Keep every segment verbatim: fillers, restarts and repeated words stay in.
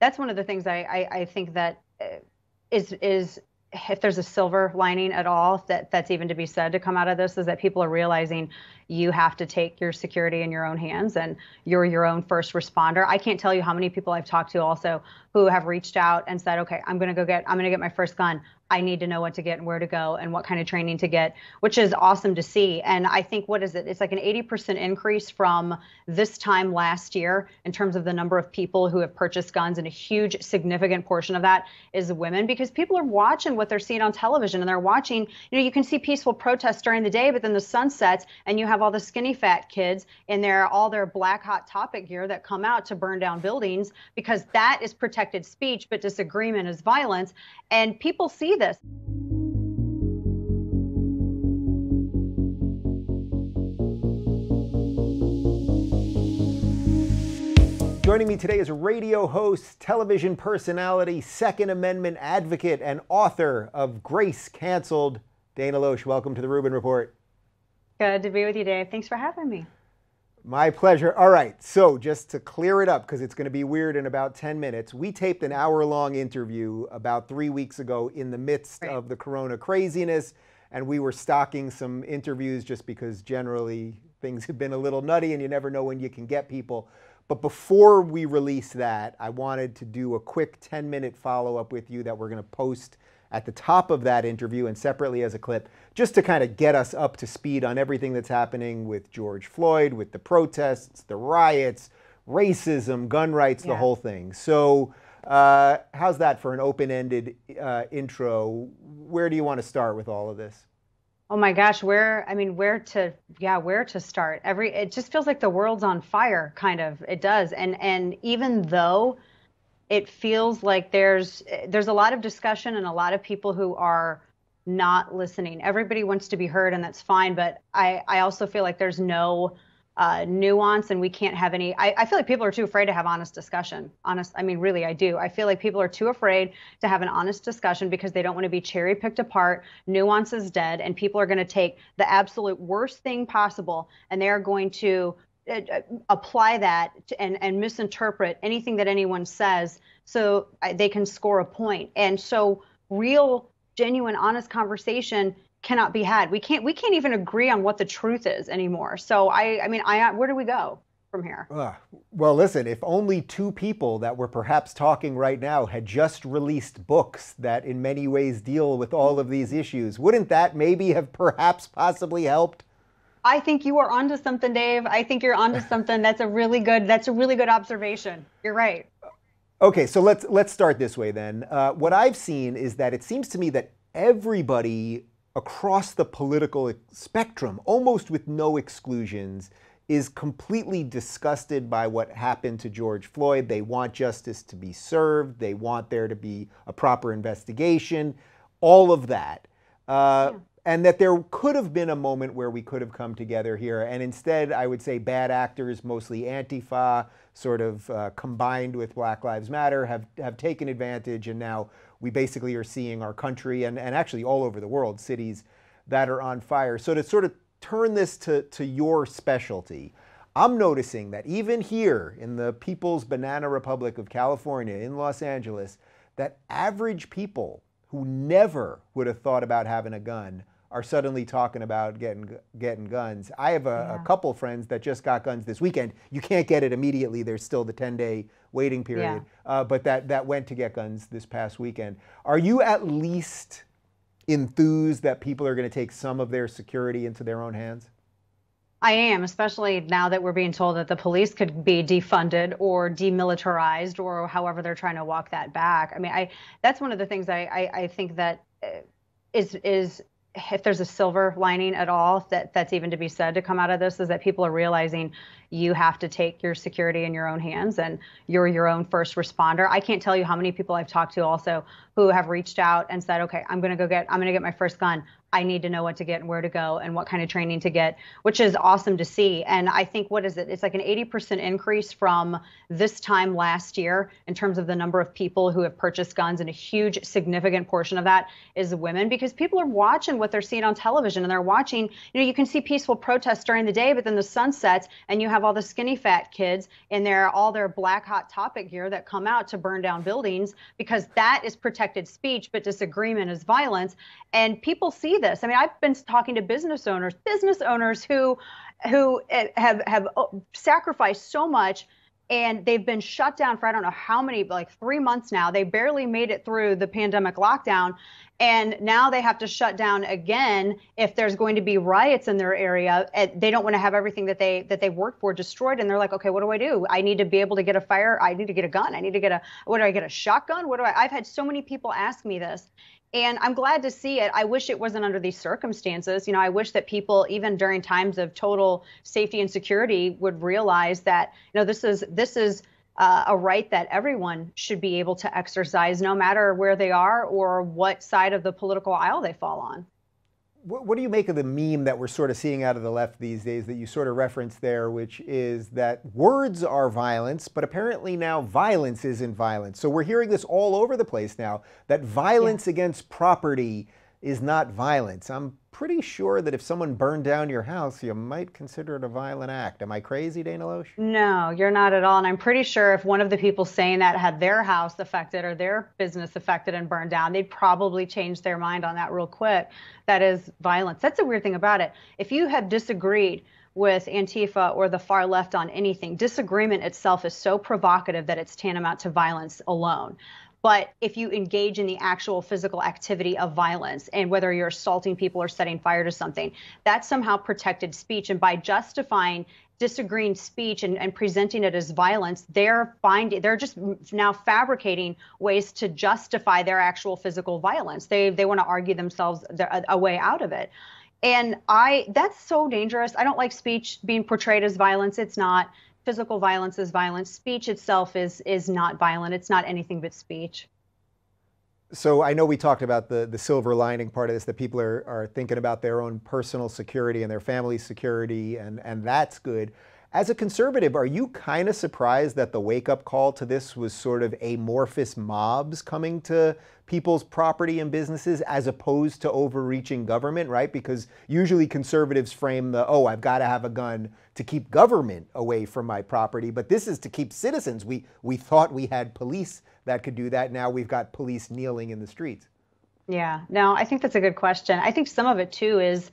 that's one of the things I, I, I think that is, is if there's a silver lining at all that that's even to be said to come out of this, is that people are realizing you have to take your security in your own hands and you're your own first responder. I can't tell you how many people I've talked to also who have reached out and said, okay, I'm going to go get, I'm going to get my first gun. I need to know what to get and where to go and what kind of training to get, which is awesome to see. And I think, what is it? It's like an eighty percent increase from this time last year in terms of the number of people who have purchased guns. And a huge, significant portion of that is women, because people are watching what they're seeing on television and they're watching, you know, you can see peaceful protests during the day, but then the sun sets and you have all the skinny fat kids in their, all their black hot topic gear that come out to burn down buildings, because that is protected speech, but disagreement is violence. And people see this. Joining me today is a radio host, television personality, Second Amendment advocate, and author of Grace Canceled, Dana Loesch. Welcome to The Rubin Report. Good to be with you, Dave. Thanks for having me. My pleasure. All right, so just to clear it up, because it's going to be weird in about ten minutes, we taped an hour-long interview about three weeks ago in the midst right. of the corona craziness, and we were stocking some interviews just because generally things have been a little nutty and you never know when you can get people. But before we release that, I wanted to do a quick ten-minute follow-up with you that we're going to post at the top of that interview and separately as a clip, just to kind of get us up to speed on everything that's happening with George Floyd, with the protests, the riots, racism, gun rights, yeah. the whole thing. So uh, how's that for an open-ended uh, intro? Where do you want to start with all of this? Oh my gosh, where, I mean, where to, yeah, where to start? Every, it just feels like the world's on fire, kind of, it does. And, and even though it feels like there's there's a lot of discussion and a lot of people who are not listening. Everybody wants to be heard, and that's fine. But I, I also feel like there's no uh, nuance, and we can't have any. I, I feel like people are too afraid to have honest discussion. Honest, I mean, really, I do. I feel like people are too afraid to have an honest discussion because they don't want to be cherry picked apart. Nuance is dead, and people are going to take the absolute worst thing possible, and they are going to apply that and, and misinterpret anything that anyone says so they can score a point. And so real, genuine, honest conversation cannot be had. We can't, we can't even agree on what the truth is anymore. So I, I mean, I, where do we go from here? Uh, well, listen, if only two people that were perhaps talking right now had just released books that in many ways deal with all of these issues, wouldn't that maybe have perhaps possibly helped? I think you are onto something, Dave. I think you're onto something. That's a really good, that's a really good observation. You're right. Okay, so let's let's start this way then. Uh, what I've seen is that it seems to me that everybody across the political spectrum, almost with no exclusions, is completely disgusted by what happened to George Floyd. They want justice to be served. They want there to be a proper investigation, all of that. Uh, yeah. And that there could have been a moment where we could have come together here. And instead, I would say bad actors, mostly Antifa, sort of uh, combined with Black Lives Matter, have, have taken advantage. And now we basically are seeing our country and, and actually all over the world, cities that are on fire. So to sort of turn this to, to your specialty, I'm noticing that even here in the People's Banana Republic of California, in Los Angeles, that average people who never would have thought about having a gun are suddenly talking about getting getting guns. I have a, yeah. a couple friends that just got guns this weekend. You can't get it immediately. There's still the ten-day waiting period. Yeah. Uh, but that, that went to get guns this past weekend. Are you at least enthused that people are going to take some of their security into their own hands? I am, especially now that we're being told that the police could be defunded or demilitarized or however they're trying to walk that back. I mean, I that's one of the things I, I, I think that is is if there's a silver lining at all that that's even to be said to come out of this, is that people are realizing you have to take your security in your own hands and you're your own first responder. I can't tell you how many people I've talked to also who have reached out and said, okay, I'm going to go get, I'm going to get my first gun. I need to know what to get and where to go and what kind of training to get, which is awesome to see. And I think, what is it? It's like an eighty percent increase from this time last year in terms of the number of people who have purchased guns. And a huge, significant portion of that is women, because people are watching what they're seeing on television and they're watching, you know, you can see peaceful protests during the day, but then the sun sets and you have have all the skinny fat kids in their all their black hot topic gear that come out to burn down buildings, because that is protected speech, but disagreement is violence. And people see this. I mean, I've been talking to business owners, business owners who who have have sacrificed so much, and they've been shut down for I don't know how many, like three months now. They barely made it through the pandemic lockdown, and now they have to shut down again if there's going to be riots in their area. They don't want to have everything that they that they worked for destroyed, and they're like, okay, what do I do? I need to be able to get a fire. I need to get a gun. I need to get a what do I get a shotgun? What do I? I've had so many people ask me this. And I'm glad to see it. I wish it wasn't under these circumstances. You know, I wish that people, even during times of total safety and security, would realize that, you know, this is this is uh, a right that everyone should be able to exercise, no matter where they are or what side of the political aisle they fall on. What, what do you make of the meme that we're sort of seeing out of the left these days that you sort of referenced there, which is that words are violence, but apparently now violence isn't violence. So we're hearing this all over the place now, that violence yeah. against property is not violence. I'm pretty sure that if someone burned down your house, you might consider it a violent act. Am I crazy, Dana Loesch? No, you're not at all. And I'm pretty sure if one of the people saying that had their house affected or their business affected and burned down, they'd probably change their mind on that real quick. That is violence. That's the weird thing about it. If you have disagreed with Antifa or the far left on anything, disagreement itself is so provocative that it's tantamount to violence alone. But if you engage in the actual physical activity of violence, and whether you're assaulting people or setting fire to something, that's somehow protected speech. And by justifying disagreeing speech and, and presenting it as violence, they're finding they're just now fabricating ways to justify their actual physical violence. They they want to argue themselves a, a way out of it. And I that's so dangerous. I don't like speech being portrayed as violence. It's not. Physical violence is violence. Speech itself is is not violent. It's not anything but speech. So I know we talked about the, the silver lining part of this, that people are, are thinking about their own personal security and their family's security, and, and that's good. As a conservative, are you kind of surprised that the wake-up call to this was sort of amorphous mobs coming to people's property and businesses as opposed to overreaching government, right? Because usually conservatives frame the, oh, I've got to have a gun to keep government away from my property, but this is to keep citizens. We, we thought we had police that could do that. Now we've got police kneeling in the streets. Yeah, no, I think that's a good question. I think some of it too is,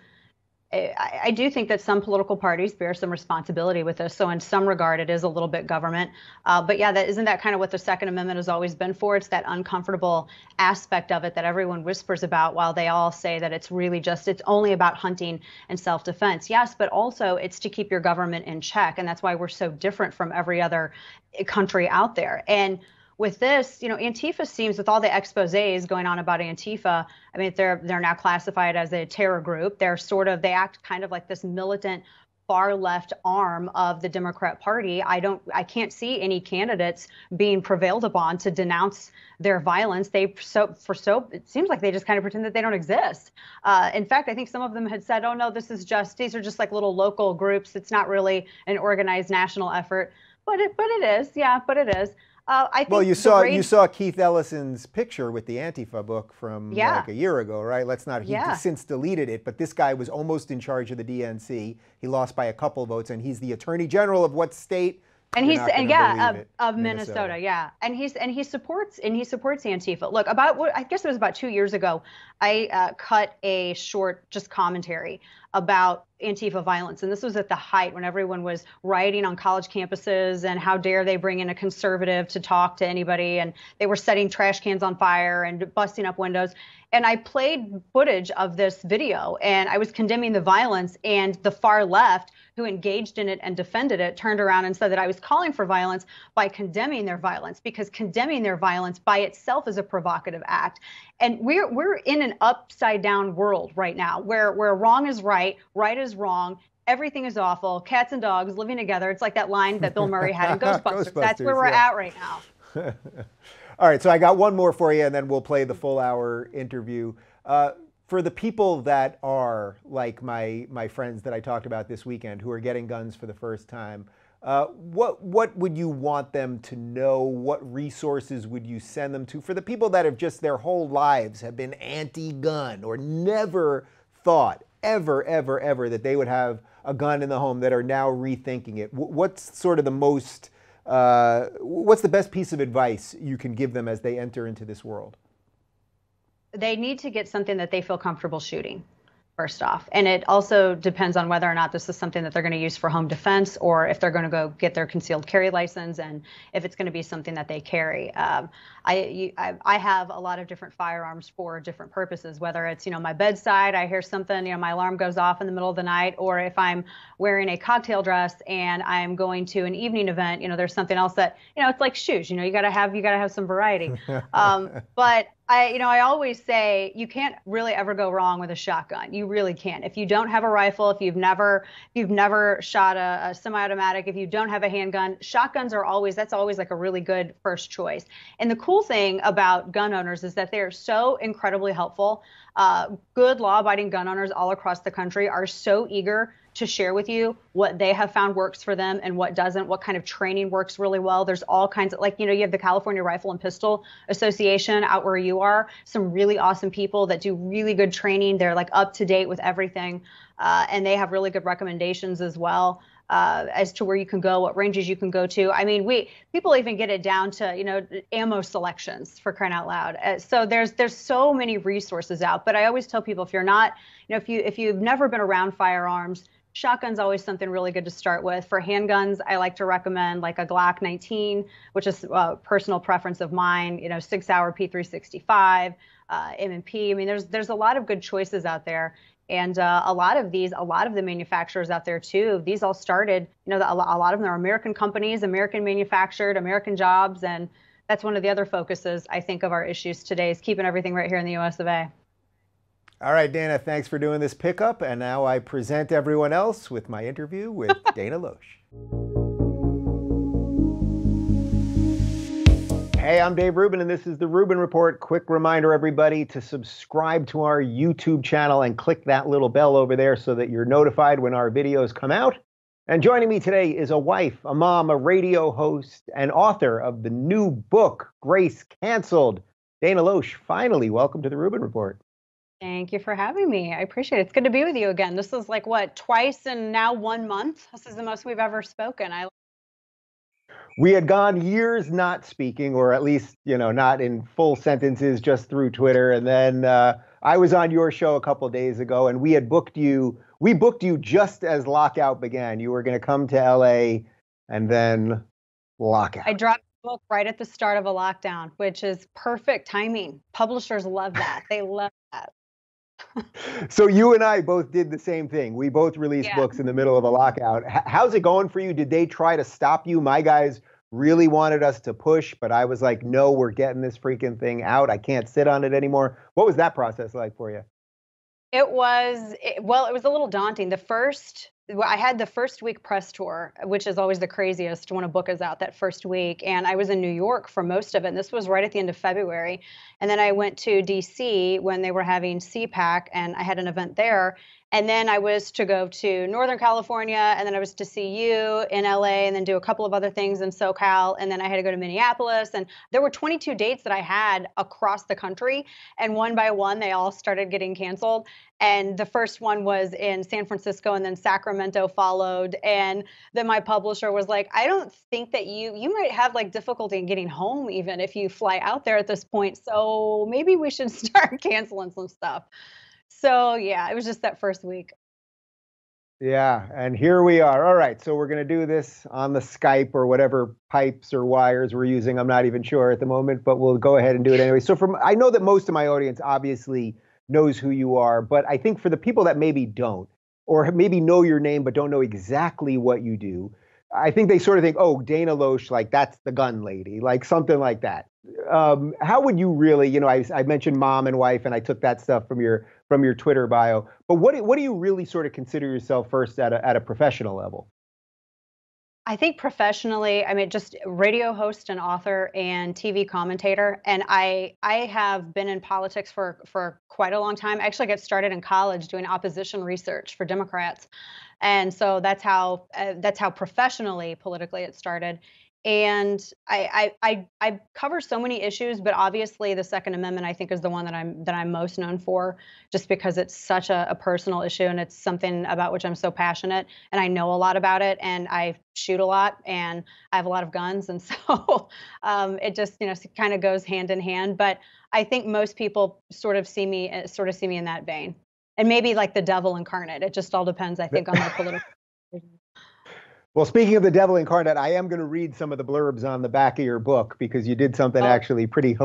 I, I do think that some political parties bear some responsibility with this. So in some regard, it is a little bit government. Uh, but yeah, that isn't that kind of what the Second Amendment has always been for? It's that uncomfortable aspect of it that everyone whispers about while they all say that it's really just, it's only about hunting and self-defense. Yes, but also it's to keep your government in check. And that's why we're so different from every other country out there. And with this, you know, Antifa seems, with all the exposés going on about Antifa, I mean, they're they're now classified as a terror group. They're sort of, they act kind of like this militant far left arm of the Democrat Party. I don't, I can't see any candidates being prevailed upon to denounce their violence. They so for so it seems like they just kind of pretend that they don't exist. Uh, in fact, I think some of them had said, "Oh no, this is just these are just like little local groups. It's not really an organized national effort." But it but it is, yeah, but it is. Uh, I think well, you saw rage... you saw Keith Ellison's picture with the Antifa book from yeah. like a year ago, right? Let's not. He yeah. since deleted it, but this guy was almost in charge of the D N C. He lost by a couple votes, and he's the Attorney General of what state? And You're he's and yeah, of, it, of Minnesota. Minnesota, yeah. And he's and he supports and he supports Antifa. Look, about what I guess it was about two years ago, I uh, cut a short just commentary about Antifa violence. And this was at the height when everyone was rioting on college campuses and how dare they bring in a conservative to talk to anybody. And they were setting trash cans on fire and busting up windows. And I played footage of this video, and I was condemning the violence, and the far left who engaged in it and defended it turned around and said that I was calling for violence by condemning their violence, because condemning their violence by itself is a provocative act. And we're we're in an upside down world right now where where wrong is right, right is wrong, everything is awful, cats and dogs living together. It's like that line that Bill Murray had in Ghostbusters. Ghostbusters That's where we're yeah. at right now. All right, so I got one more for you, and then we'll play the full hour interview. Uh, for the people that are like my, my friends that I talked about this weekend who are getting guns for the first time, uh, what, what would you want them to know? What resources would you send them to? For the people that have just their whole lives have been anti-gun or never thought ever, ever, ever that they would have a gun in the home that are now rethinking it. What's sort of the most, uh, what's the best piece of advice you can give them as they enter into this world? They need to get something that they feel comfortable shooting, first off. And it also depends on whether or not this is something that they're going to use for home defense, or if they're going to go get their concealed carry license, and if it's going to be something that they carry. Um, I, I I have a lot of different firearms for different purposes, whether it's, you know, my bedside, I hear something, you know, my alarm goes off in the middle of the night, or if I'm wearing a cocktail dress and I'm going to an evening event, you know, there's something else that, you know, it's like shoes, you know, you got to have, you got to have some variety. Um, but I, you know, I always say you can't really ever go wrong with a shotgun. You really can't. If you don't have a rifle, if you've never, if you've never shot a, a semi-automatic, if you don't have a handgun, shotguns are always, that's always like a really good first choice. And the cool thing about gun owners is that they are so incredibly helpful. Uh, good law-abiding gun owners all across the country are so eager to share with you what they have found works for them and what doesn't, what kind of training works really well. There's all kinds of, like, you know, you have the California Rifle and Pistol Association out where you are, some really awesome people that do really good training. They're like up to date with everything, uh, and they have really good recommendations as well. Uh, as to where you can go, what ranges you can go to. I mean, we people even get it down to, you know, ammo selections, for crying out loud. Uh, so there's there's so many resources out. But I always tell people, if you're not, you know, if you if you've never been around firearms, shotgun's always something really good to start with. For handguns, I like to recommend like a Glock nineteen, which is a personal preference of mine. You know, Sig Sauer P three sixty-five, uh, M and P. I mean, there's there's a lot of good choices out there. And uh, a lot of these, a lot of the manufacturers out there too, these all started, you know, a lot of them are American companies, American manufactured, American jobs. And that's one of the other focuses, I think, of our issues today, is keeping everything right here in the U S of A. All right, Dana, thanks for doing this pickup. And now I present everyone else with my interview with Dana Loesch. Hey, I'm Dave Rubin, and this is The Rubin Report. Quick reminder, everybody, to subscribe to our YouTube channel and click that little bell over there so that you're notified when our videos come out. And joining me today is a wife, a mom, a radio host, and author of the new book, Grace Canceled, Dana Loesch. Finally, welcome to The Rubin Report. Thank you for having me. I appreciate it. It's good to be with you again. This is like, what, twice in now one month? This is the most we've ever spoken. I We had gone years not speaking, or at least, you know, not in full sentences, just through Twitter. And then uh, I was on your show a couple of days ago, and we had booked you. We booked you just as lockout began. You were going to come to L A and then lockout. I dropped the book right at the start of a lockdown, which is perfect timing. Publishers love that. They love that. So you and I both did the same thing. We both released yeah. books in the middle of a lockout. H how's it going for you? Did they try to stop you? My guys really wanted us to push, but I was like, no, we're getting this freaking thing out. I can't sit on it anymore. What was that process like for you? It was, it, well, it was a little daunting. The first, I had the first week press tour, which is always the craziest when a book is out, that first week. And I was in New York for most of it. And this was right at the end of February. And then I went to D C when they were having C PAC, and I had an event there. And then I was to go to Northern California, and then I was to see you in L A, and then do a couple of other things in SoCal, and then I had to go to Minneapolis. And there were twenty-two dates that I had across the country, and one by one, they all started getting canceled. And the first one was in San Francisco, and then Sacramento followed. And then my publisher was like, I don't think that you, you might have like difficulty in getting home even if you fly out there at this point. So maybe we should start canceling some stuff. So yeah, it was just that first week. Yeah, and here we are. All right, so we're going to do this on the Skype or whatever pipes or wires we're using. I'm not even sure at the moment, but we'll go ahead and do it anyway. So from, I know that most of my audience obviously knows who you are, but I think for the people that maybe don't, or maybe know your name but don't know exactly what you do, I think they sort of think, oh, Dana Loesch, like that's the gun lady, like something like that. Um, how would you really, you know, I, I mentioned mom and wife, and I took that stuff from your from your Twitter bio. But what what do you really sort of consider yourself first at a, at a professional level? I think professionally, I mean, just radio host and author and T V commentator. And I I have been in politics for, for quite a long time. I actually got started in college doing opposition research for Democrats. And so that's how uh, that's how professionally, politically it started. And I, I I I cover so many issues, but obviously the Second Amendment, I think, is the one that I'm that I'm most known for, just because it's such a, a personal issue, and it's something about which I'm so passionate, and I know a lot about it, and I shoot a lot, and I have a lot of guns, and so um, it just you know kind of goes hand in hand. But I think most people sort of see me sort of see me in that vein, and maybe like the devil incarnate. It just all depends, I think, on their political. Well, speaking of the devil incarnate, I am going to read some of the blurbs on the back of your book, because you did something oh. actually pretty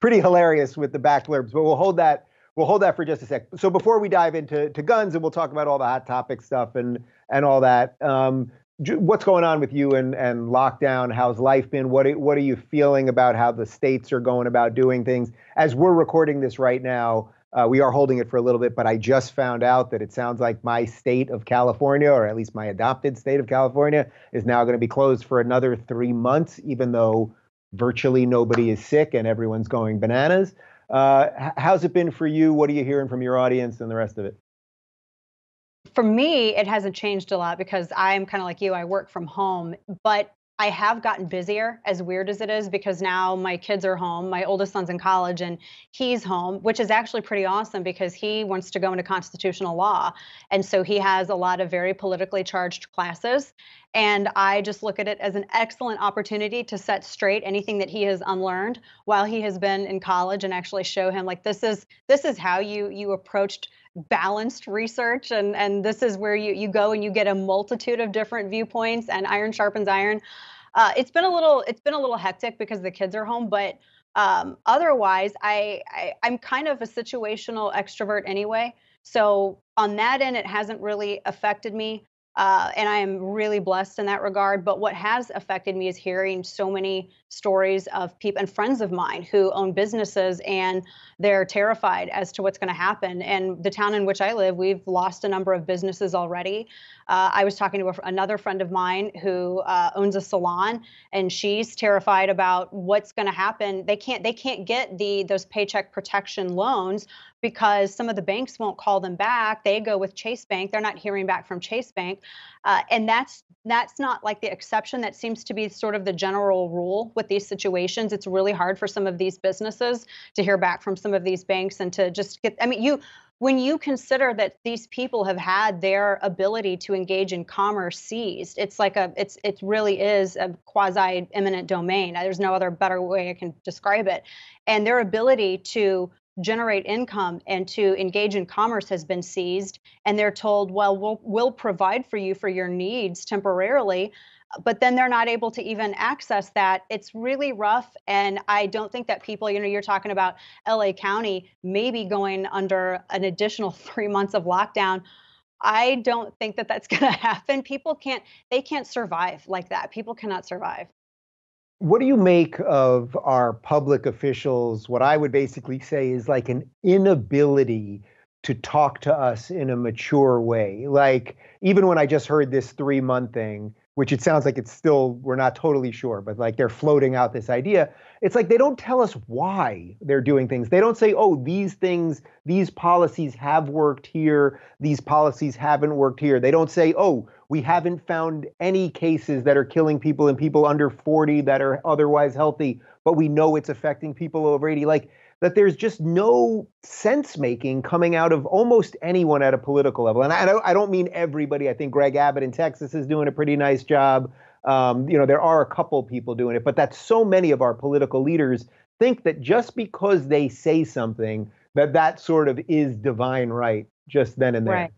pretty hilarious with the back blurbs. But we'll hold that we'll hold that for just a sec. So before we dive into to guns, and we'll talk about all the hot topic stuff and and all that, um, what's going on with you and and lockdown? How's life been? What what are you feeling about how the states are going about doing things? As we're recording this right now, uh, we are holding it for a little bit, but I just found out that it sounds like my state of California, or at least my adopted state of California, is now going to be closed for another three months, even though virtually nobody is sick and everyone's going bananas. Uh, how's it been for you? What are you hearing from your audience and the rest of it? For me, it hasn't changed a lot, because I'm kind of like you. I work from home, but I have gotten busier, as weird as it is, because now my kids are home. My oldest son's in college and he's home, which is actually pretty awesome, because he wants to go into constitutional law. And so he has a lot of very politically charged classes. And I just look at it as an excellent opportunity to set straight anything that he has unlearned while he has been in college, and actually show him, like, this is this is how you you approached balanced research, and and this is where you you go and you get a multitude of different viewpoints, and iron sharpens iron. Uh, it's been a little it's been a little hectic because the kids are home, but um, otherwise I, I I'm kind of a situational extrovert anyway, so on that end it hasn't really affected me. Uh, and I am really blessed in that regard. But what has affected me is hearing so many stories of people and friends of mine who own businesses, and they're terrified as to what's going to happen. And the town in which I live, we've lost a number of businesses already. Uh, I was talking to a, another friend of mine who uh, owns a salon, and she's terrified about what's going to happen. They can't they can't get the those paycheck protection loans, because some of the banks won't call them back. They go with Chase Bank. They're not hearing back from Chase Bank. Uh, and that's that's not like the exception. That seems to be sort of the general rule with these situations. It's really hard for some of these businesses to hear back from some of these banks, and to just get, I mean, you, when you consider that these people have had their ability to engage in commerce seized, it's like a, it's it really is a quasi eminent domain. There's no other better way I can describe it. And their ability to generate income and to engage in commerce has been seized, and they're told, well, we'll we'll provide for you for your needs temporarily, but then they're not able to even access that. It's really rough, and I don't think that people, you know, you're talking about L A County maybe going under an additional three months of lockdown. I don't think that that's going to happen. People can't, they can't survive like that. People cannot survive. What do you make of our public officials? What I would basically say is like an inability to talk to us in a mature way. Like, even when I just heard this three month thing, which it sounds like it's still, we're not totally sure, but like they're floating out this idea. It's like, they don't tell us why they're doing things. They don't say, oh, these things, these policies have worked here. These policies haven't worked here. They don't say, oh, we haven't found any cases that are killing people and people under forty that are otherwise healthy, but we know it's affecting people over eighty. Like, that there's just no sense making coming out of almost anyone at a political level. And I don't, I don't mean everybody. I think Greg Abbott in Texas is doing a pretty nice job. Um, you know, there are a couple people doing it, but that's so many of our political leaders think that just because they say something, that that sort of is divine right just then and there. Right.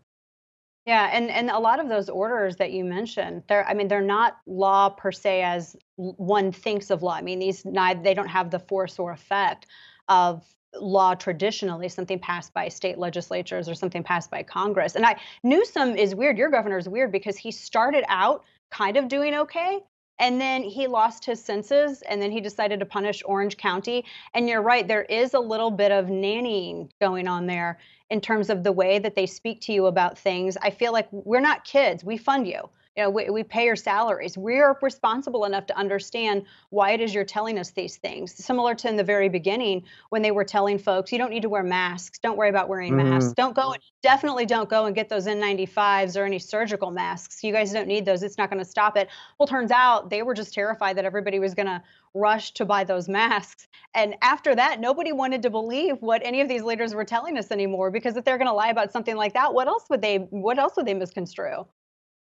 Yeah, and, and a lot of those orders that you mentioned, they're, I mean, they're not law per se as one thinks of law. I mean, these they don't have the force or effect of law traditionally, something passed by state legislatures or something passed by Congress. And I, Newsom is weird. Your governor is weird, because he started out kind of doing okay, and then he lost his senses, and then he decided to punish Orange County. And you're right, there is a little bit of nannying going on there in terms of the way that they speak to you about things. I feel like we're not kids. We fund you. you know, we, we pay your salaries. We are responsible enough to understand why it is you're telling us these things. Similar to in the very beginning when they were telling folks, you don't need to wear masks. Don't worry about wearing mm-hmm. masks. Don't go, definitely don't go and get those N ninety-fives or any surgical masks. You guys don't need those. It's not going to stop it. Well, turns out they were just terrified that everybody was going to rush to buy those masks. And after that, nobody wanted to believe what any of these leaders were telling us anymore, because if they're going to lie about something like that, what else would they, what else would they misconstrue?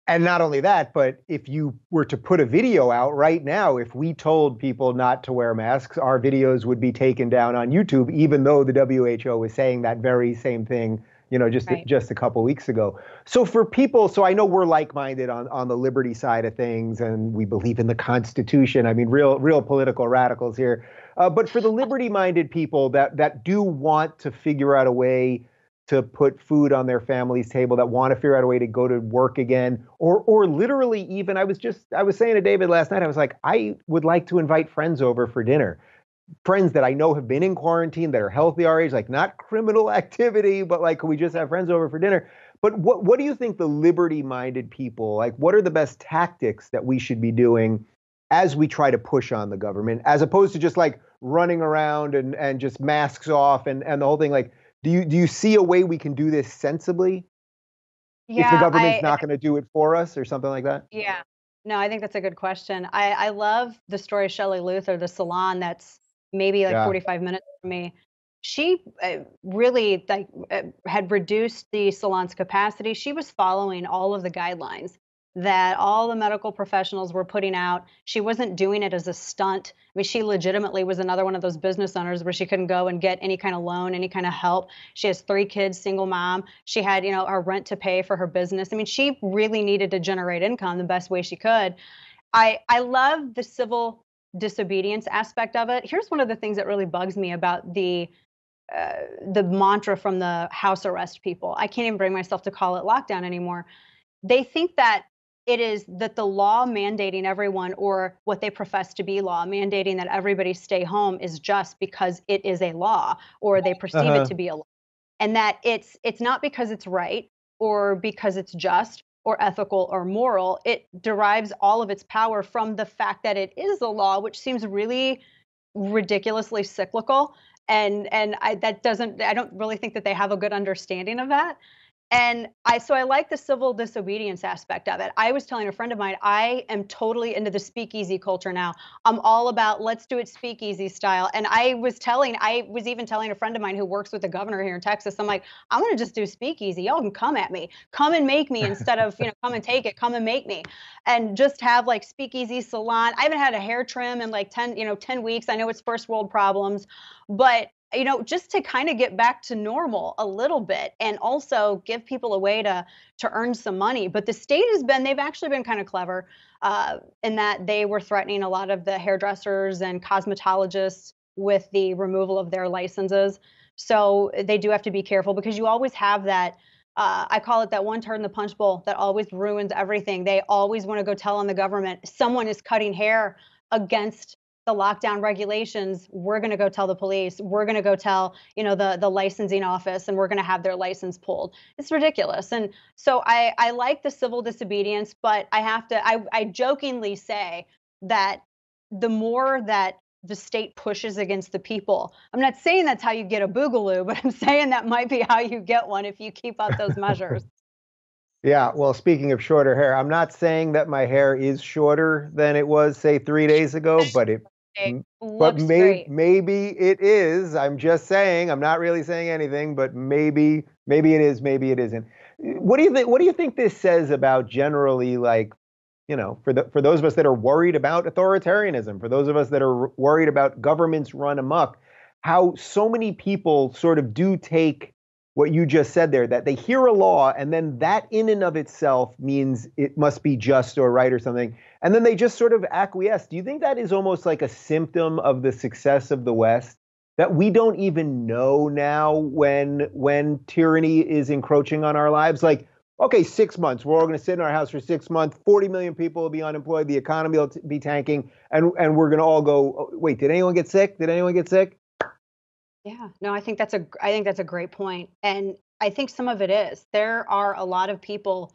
And not only that, but if you were to put a video out right now, if we told people not to wear masks, our videos would be taken down on YouTube, even though the W H O was saying that very same thing, you know, just, right. just a couple weeks ago. So for people, so I know we're like-minded on, on the liberty side of things, and we believe in the Constitution. I mean, real, real political radicals here. Uh, but for the liberty-minded people that, that do want to figure out a way to put food on their family's table, that want to figure out a way to go to work again, or or literally even, I was just, I was saying to David last night, I was like, I would like to invite friends over for dinner. Friends that I know have been in quarantine, that are healthy our age, like not criminal activity, but like, can we just have friends over for dinner? But what what do you think the liberty-minded people, like what are the best tactics that we should be doing as we try to push on the government, as opposed to just like running around and, and just masks off and, and the whole thing? Like, Do you do you see a way we can do this sensibly? Yeah, if the government's I, not going to do it for us or something like that? Yeah. No, I think that's a good question. I, I love the story of Shelley Luther, the salon that's maybe like yeah. forty-five minutes from me. She uh, really like uh, had reduced the salon's capacity. She was following all of the guidelines that all the medical professionals were putting out. She wasn't doing it as a stunt. I mean, she legitimately was another one of those business owners where she couldn't go and get any kind of loan, any kind of help. She has three kids, single mom. She had, you know, her rent to pay for her business. I mean, she really needed to generate income the best way she could. I, I love the civil disobedience aspect of it. Here's one of the things that really bugs me about the uh, the mantra from the house arrest people. I can't even bring myself to call it lockdown anymore. They think that it is that the law mandating everyone, or what they profess to be law, mandating that everybody stay home is just because it is a law, or they perceive uh-huh. it to be a law. And that it's it's not because it's right, or because it's just, or ethical, or moral. It derives all of its power from the fact that it is a law, which seems really ridiculously cyclical. And and I, that doesn't, I don't really think that they have a good understanding of that. And I, so I like the civil disobedience aspect of it. I was telling a friend of mine, I am totally into the speakeasy culture now. I'm all about, let's do it speakeasy style. And I was telling, I was even telling a friend of mine who works with the governor here in Texas, I'm like, I want to just do speakeasy. Y'all can come at me, come and make me instead of, you know, come and take it, come and make me, and just have like speakeasy salon. I haven't had a hair trim in like ten, you know, ten weeks. I know it's first world problems, but you know, just to kind of get back to normal a little bit, and also give people a way to to earn some money. But the state has been, they've actually been kind of clever uh, in that they were threatening a lot of the hairdressers and cosmetologists with the removal of their licenses. So they do have to be careful, because you always have that, uh, I call it that one turn in the punch bowl that always ruins everything. They always want to go tell on the government, someone is cutting hair against the lockdown regulations, we're going to go tell the police, we're going to go tell, you know, the, the licensing office, and we're going to have their license pulled. It's ridiculous. And so I, I like the civil disobedience, but I have to, I, I jokingly say that the more that the state pushes against the people, I'm not saying that's how you get a boogaloo, but I'm saying that might be how you get one if you keep up those measures. Yeah, well, speaking of shorter hair, I'm not saying that my hair is shorter than it was, say, three days ago, but it It but may, maybe it is. I'm just saying, I'm not really saying anything, but maybe, maybe it is, maybe it isn't. What do you think, what do you think this says about generally, like, you know, for the, for those of us that are worried about authoritarianism, for those of us that are worried about governments run amok, how so many people sort of do take what you just said there, that they hear a law and then that in and of itself means it must be just or right or something, and then they just sort of acquiesce. Do you think that is almost like a symptom of the success of the West, that we don't even know now when when tyranny is encroaching on our lives? Like, okay, six months, we're all going to sit in our house for six months, forty million people will be unemployed, the economy will be tanking, and, and we're going to all go, oh, wait, did anyone get sick? Did anyone get sick? Yeah, no, I think that's a I think that's a great point. And I think some of it is, there are a lot of people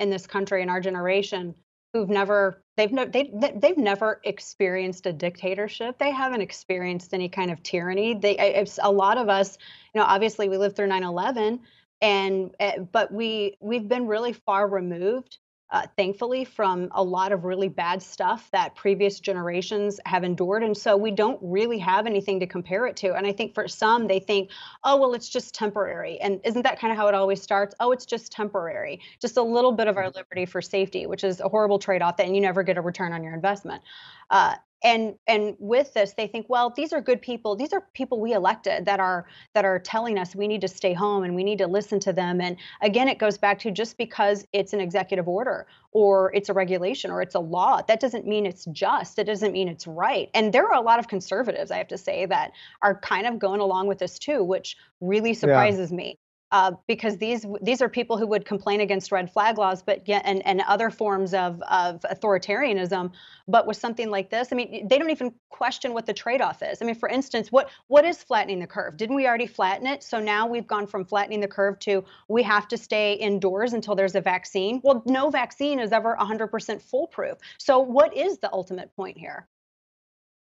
in this country, in our generation, who've never they've no, they they've never experienced a dictatorship. They haven't experienced any kind of tyranny. They it's, a lot of us, you know, obviously we lived through nine eleven, and but we we've been really far removed, uh, thankfully, from a lot of really bad stuff that previous generations have endured, and so we don't really have anything to compare it to. And I think for some, they think, oh well, it's just temporary. And isn't that kind of how it always starts? Oh, it's just temporary, just a little bit of our liberty for safety, which is a horrible trade-off, that you never get a return on your investment. Uh, And and with this, they think, well, these are good people. These are people we elected that are that are telling us we need to stay home and we need to listen to them. And again, it goes back to, just because it's an executive order or it's a regulation or it's a law, that doesn't mean it's just. It doesn't mean it's right. And there are a lot of conservatives, I have to say, that are kind of going along with this too, which really surprises yeah. me. Uh, because these these are people who would complain against red flag laws, but yet, and, and other forms of, of authoritarianism. But with something like this, I mean, they don't even question what the trade-off is. I mean, for instance, what what is flattening the curve? Didn't we already flatten it? So now we've gone from flattening the curve to we have to stay indoors until there's a vaccine. Well, no vaccine is ever one hundred percent foolproof. So what is the ultimate point here?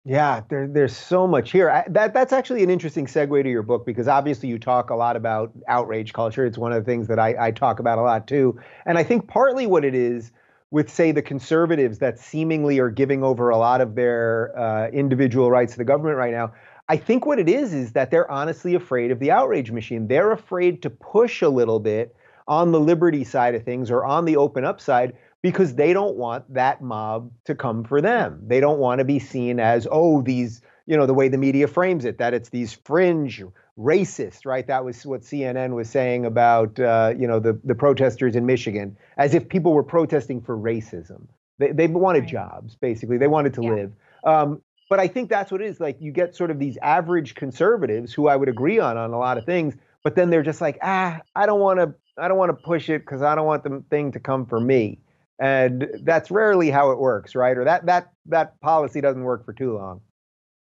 Yeah, there, there's so much here. I, that that's actually an interesting segue to your book, because obviously you talk a lot about outrage culture. It's one of the things that I, I talk about a lot too. And I think partly what it is with, say, the conservatives that seemingly are giving over a lot of their uh, individual rights to the government right now, I think what it is is that they're honestly afraid of the outrage machine. They're afraid to push a little bit on the liberty side of things or on the open up side, because they don't want that mob to come for them. They don't want to be seen as, oh, these, you know, the way the media frames it, that it's these fringe racists, right? That was what C N N was saying about, uh, you know, the, the protesters in Michigan, as if people were protesting for racism. They, they wanted right. jobs, basically. They wanted to yeah. live. Um, but I think that's what it is. Like, you get sort of these average conservatives who I would agree on on a lot of things, but then they're just like, ah, I don't want to, I don't want to push it because I don't want the thing to come for me. And that's rarely how it works, right? Or that that that policy doesn't work for too long.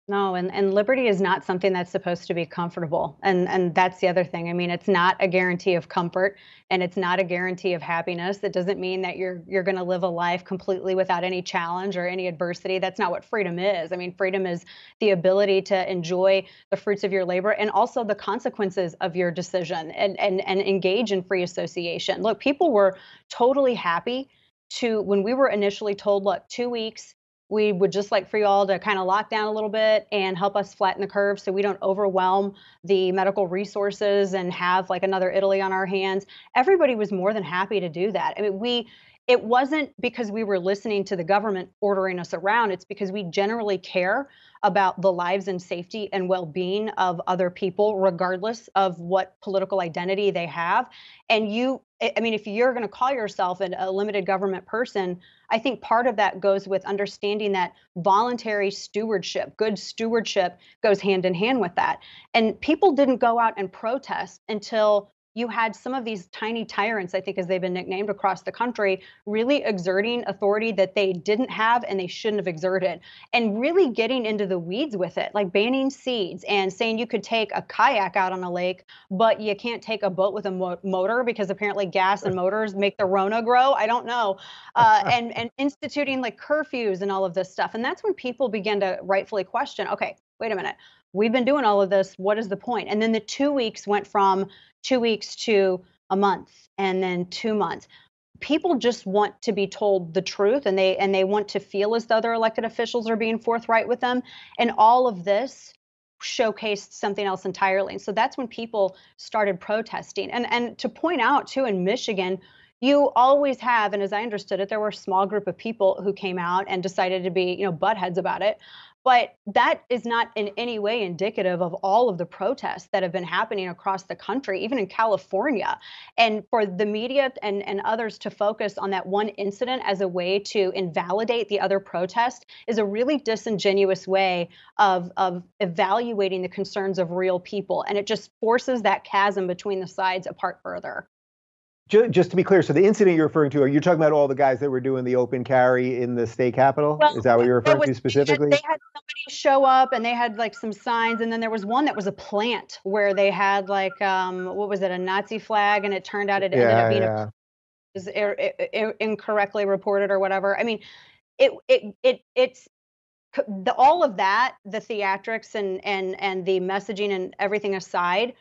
No, and, and liberty is not something that's supposed to be comfortable. And and that's the other thing. I mean, it's not a guarantee of comfort, and it's not a guarantee of happiness. It doesn't mean that you're you're going to live a life completely without any challenge or any adversity. That's not what freedom is. I mean, freedom is the ability to enjoy the fruits of your labor and also the consequences of your decision, and and, and engage in free association. Look, people were totally happy to, when we were initially told, look, two weeks, we would just like for you all to kind of lock down a little bit and help us flatten the curve so we don't overwhelm the medical resources and have like another Italy on our hands. Everybody was more than happy to do that. I mean, we, it wasn't because we were listening to the government ordering us around. It's because we generally care about the lives and safety and well-being of other people, regardless of what political identity they have. And you, I mean, if you're going to call yourself an, a limited government person, I think part of that goes with understanding that voluntary stewardship, good stewardship, goes hand in hand with that. And people didn't go out and protest until you had some of these tiny tyrants, I think as they've been nicknamed across the country, really exerting authority that they didn't have and they shouldn't have exerted, and really getting into the weeds with it, like banning seeds and saying you could take a kayak out on a lake, but you can't take a boat with a mo- motor because apparently gas and motors make the Rona grow. I don't know. Uh, and, and instituting like curfews and all of this stuff. And that's when people began to rightfully question, okay, wait a minute. We've been doing all of this. What is the point? And then the two weeks went from two weeks to a month and then two months. People just want to be told the truth, and they and they want to feel as though their elected officials are being forthright with them. And all of this showcased something else entirely. And so that's when people started protesting. And and to point out, too, in Michigan, you always have, and as I understood it, there were a small group of people who came out and decided to be, you know, buttheads about it. But that is not in any way indicative of all of the protests that have been happening across the country, even in California. And for the media and, and others to focus on that one incident as a way to invalidate the other protest is a really disingenuous way of, of evaluating the concerns of real people. And it just forces that chasm between the sides apart further. Just to be clear, so the incident you're referring to, are you talking about all the guys that were doing the open carry in the state capitol? Well, is that what you're referring was, to specifically? They had somebody show up and they had like some signs, and then there was one that was a plant where they had like, um, what was it, a Nazi flag, and it turned out it yeah, ended up being yeah. a is er, er, incorrectly reported or whatever. I mean, it it it it's the, all of that, the theatrics and and and the messaging and everything aside,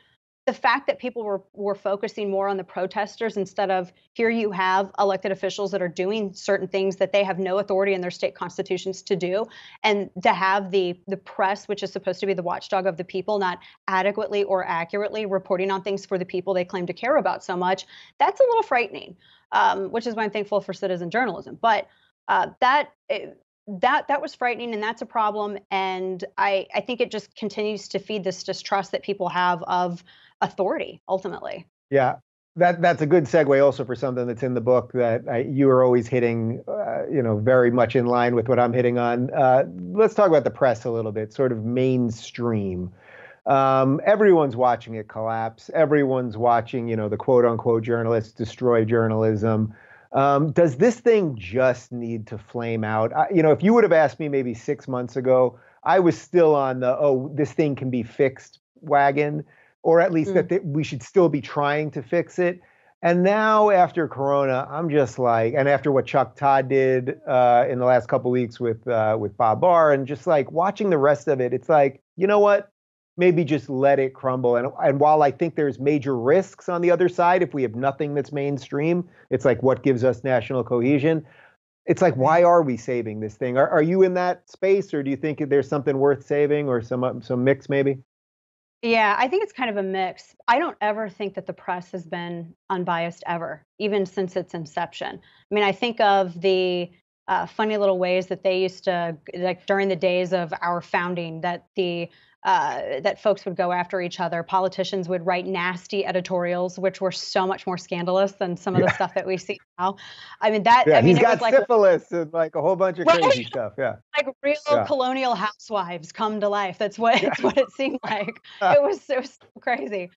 the fact that people were were focusing more on the protesters instead of, here you have elected officials that are doing certain things that they have no authority in their state constitutions to do, and to have the the press, which is supposed to be the watchdog of the people, not adequately or accurately reporting on things for the people they claim to care about so much. That's a little frightening, um, which is why I'm thankful for citizen journalism. But uh, that that that was frightening, and that's a problem. And I I think it just continues to feed this distrust that people have of authority, ultimately. Yeah, that that's a good segue also for something that's in the book that I, you are always hitting, uh, you know, very much in line with what I'm hitting on. Uh, let's talk about the press a little bit, sort of mainstream. Um, everyone's watching it collapse. Everyone's watching, you know, the quote unquote journalists destroy journalism. Um, does this thing just need to flame out? I, you know, if you would have asked me maybe six months ago, I was still on the, oh, this thing can be fixed wagon. Or at least mm. that they, we should still be trying to fix it. And now after Corona, I'm just like, and after what Chuck Todd did uh, in the last couple of weeks with uh, with Bob Barr, and just like watching the rest of it, it's like, you know what? Maybe just let it crumble. And and while I think there's major risks on the other side, if we have nothing that's mainstream, it's like, what gives us national cohesion? It's like, why are we saving this thing? Are are you in that space, or do you think there's something worth saving, or some some mix maybe? Yeah, I think it's kind of a mix. I don't ever think that the press has been unbiased ever, even since its inception. I mean, I think of the uh, funny little ways that they used to, like during the days of our founding, that the uh, that folks would go after each other. Politicians would write nasty editorials, which were so much more scandalous than some of the yeah. stuff that we see now. I mean, that yeah, I mean, he's got like syphilis and like a whole bunch of right? crazy stuff. Yeah, like real yeah. colonial housewives come to life. That's what yeah. it's what it seemed like. It was it was so crazy.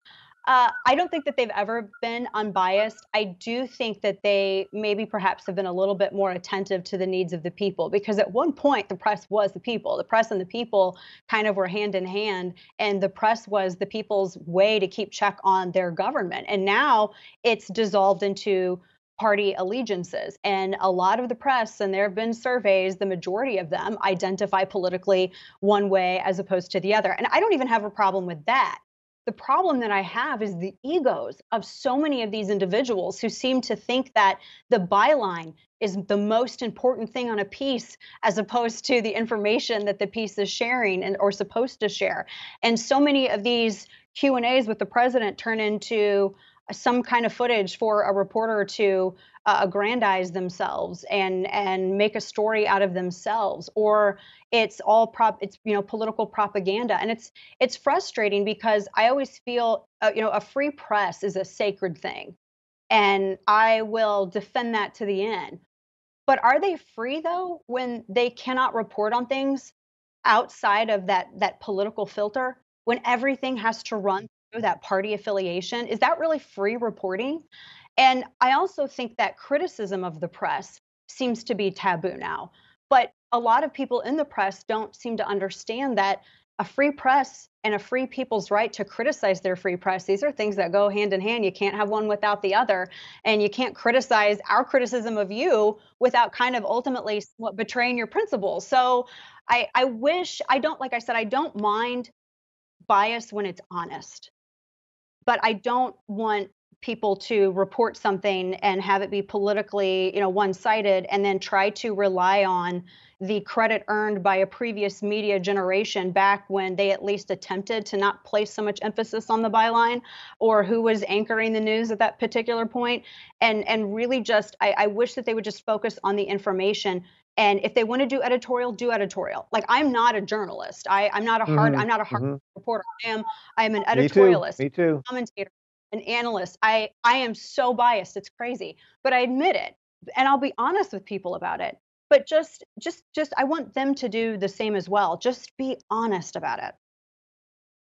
Uh, I don't think that they've ever been unbiased. I do think that they maybe perhaps have been a little bit more attentive to the needs of the people, because at one point the press was the people. The press and the people kind of were hand in hand, and the press was the people's way to keep check on their government. And now it's dissolved into party allegiances. And a lot of the press, and there have been surveys, the majority of them identify politically one way as opposed to the other. And I don't even have a problem with that. The problem that I have is the egos of so many of these individuals who seem to think that the byline is the most important thing on a piece, as opposed to the information that the piece is sharing and or supposed to share. And so many of these Q and A's with the president turn into some kind of footage for a reporter to uh, aggrandize themselves and and make a story out of themselves, or it's all prop it's you know political propaganda. And it's it's frustrating, because I always feel uh, you know a free press is a sacred thing, and I will defend that to the end. But are they free though when they cannot report on things outside of that that political filter, when everything has to run that party affiliation? Is that really free reporting? And I also think that criticism of the press seems to be taboo now. But a lot of people in the press don't seem to understand that a free press and a free people's right to criticize their free press, these are things that go hand in hand. You can't have one without the other. And you can't criticize our criticism of you without kind of ultimately betraying your principles. So I, I wish, I don't, like I said, I don't mind bias when it's honest. But I don't want people to report something and have it be politically, you know, one-sided, and then try to rely on the credit earned by a previous media generation back when they at least attempted to not place so much emphasis on the byline or who was anchoring the news at that particular point. And and really just, I, I wish that they would just focus on the information. And if they want to do editorial, do editorial. Like, I'm not a journalist. I, I'm not a hard, mm-hmm. I'm not a hard mm-hmm. reporter. I am, I am an editorialist, Me too. Me too. commentator, an analyst. I, I am so biased. It's crazy, but I admit it. And I'll be honest with people about it, but just, just, just, I want them to do the same as well. Just be honest about it.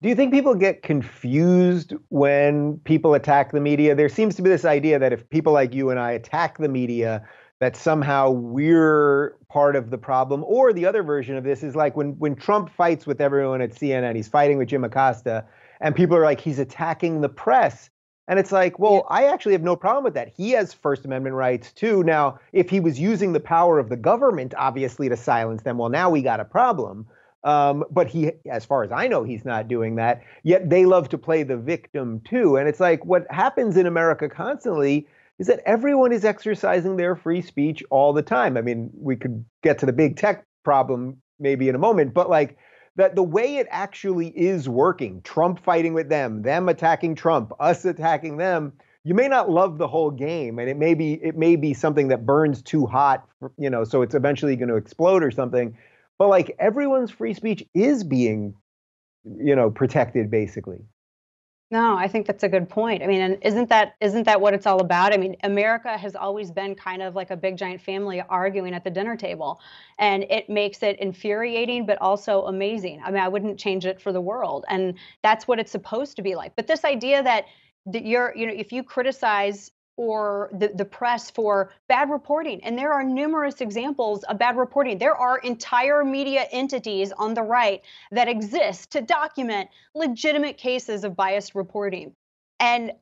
Do you think people get confused when people attack the media? There seems to be this idea that if people like you and I attack the media, that somehow we're part of the problem. Or the other version of this is like when when Trump fights with everyone at C N N, he's fighting with Jim Acosta, and people are like, he's attacking the press. And it's like, well, yeah. I actually have no problem with that. He has First Amendment rights, too. Now, if he was using the power of the government, obviously, to silence them, well, now we got a problem. Um, but he, as far as I know, he's not doing that. Yet they love to play the victim, too. And it's like what happens in America constantly is that everyone is exercising their free speech all the time. I mean, we could get to the big tech problem maybe in a moment, but like, that the way it actually is working, Trump fighting with them, them attacking Trump, us attacking them, you may not love the whole game, and it may be it may be something that burns too hot, you know, so it's eventually going to explode or something. But like everyone's free speech is being, you know, protected basically. No, I think that's a good point. I mean, and isn't that isn't that what it's all about? I mean, America has always been kind of like a big giant family arguing at the dinner table, and it makes it infuriating, but also amazing. I mean, I wouldn't change it for the world, and that's what it's supposed to be like. But this idea that that you're, you know, if you criticize or the, the press for bad reporting, and there are numerous examples of bad reporting. There are entire media entities on the right that exist to document legitimate cases of biased reporting. And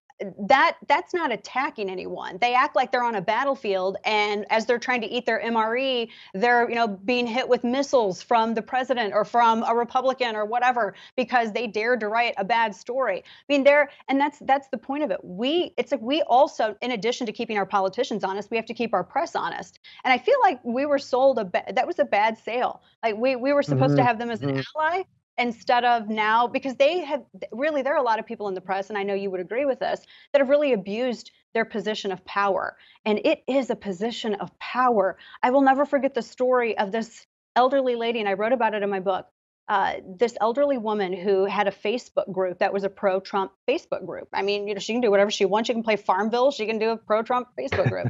that that's not attacking anyone. They act like they're on a battlefield, and as they're trying to eat their M R E, they're, you know, being hit with missiles from the president or from a Republican or whatever because they dared to write a bad story. I mean, they're, and that's that's the point of it. We it's like we also, in addition to keeping our politicians honest, we have to keep our press honest. And I feel like we were sold a ba- that was a bad sale. Like we we were supposed mm-hmm. to have them as an mm-hmm. ally, instead of now, because they have really, there are a lot of people in the press, and I know you would agree with this, that have really abused their position of power. And it is a position of power. I will never forget the story of this elderly lady, and I wrote about it in my book. Uh, this elderly woman who had a Facebook group that was a pro-Trump Facebook group. I mean, you know, she can do whatever she wants. She can play Farmville. She can do a pro-Trump Facebook group.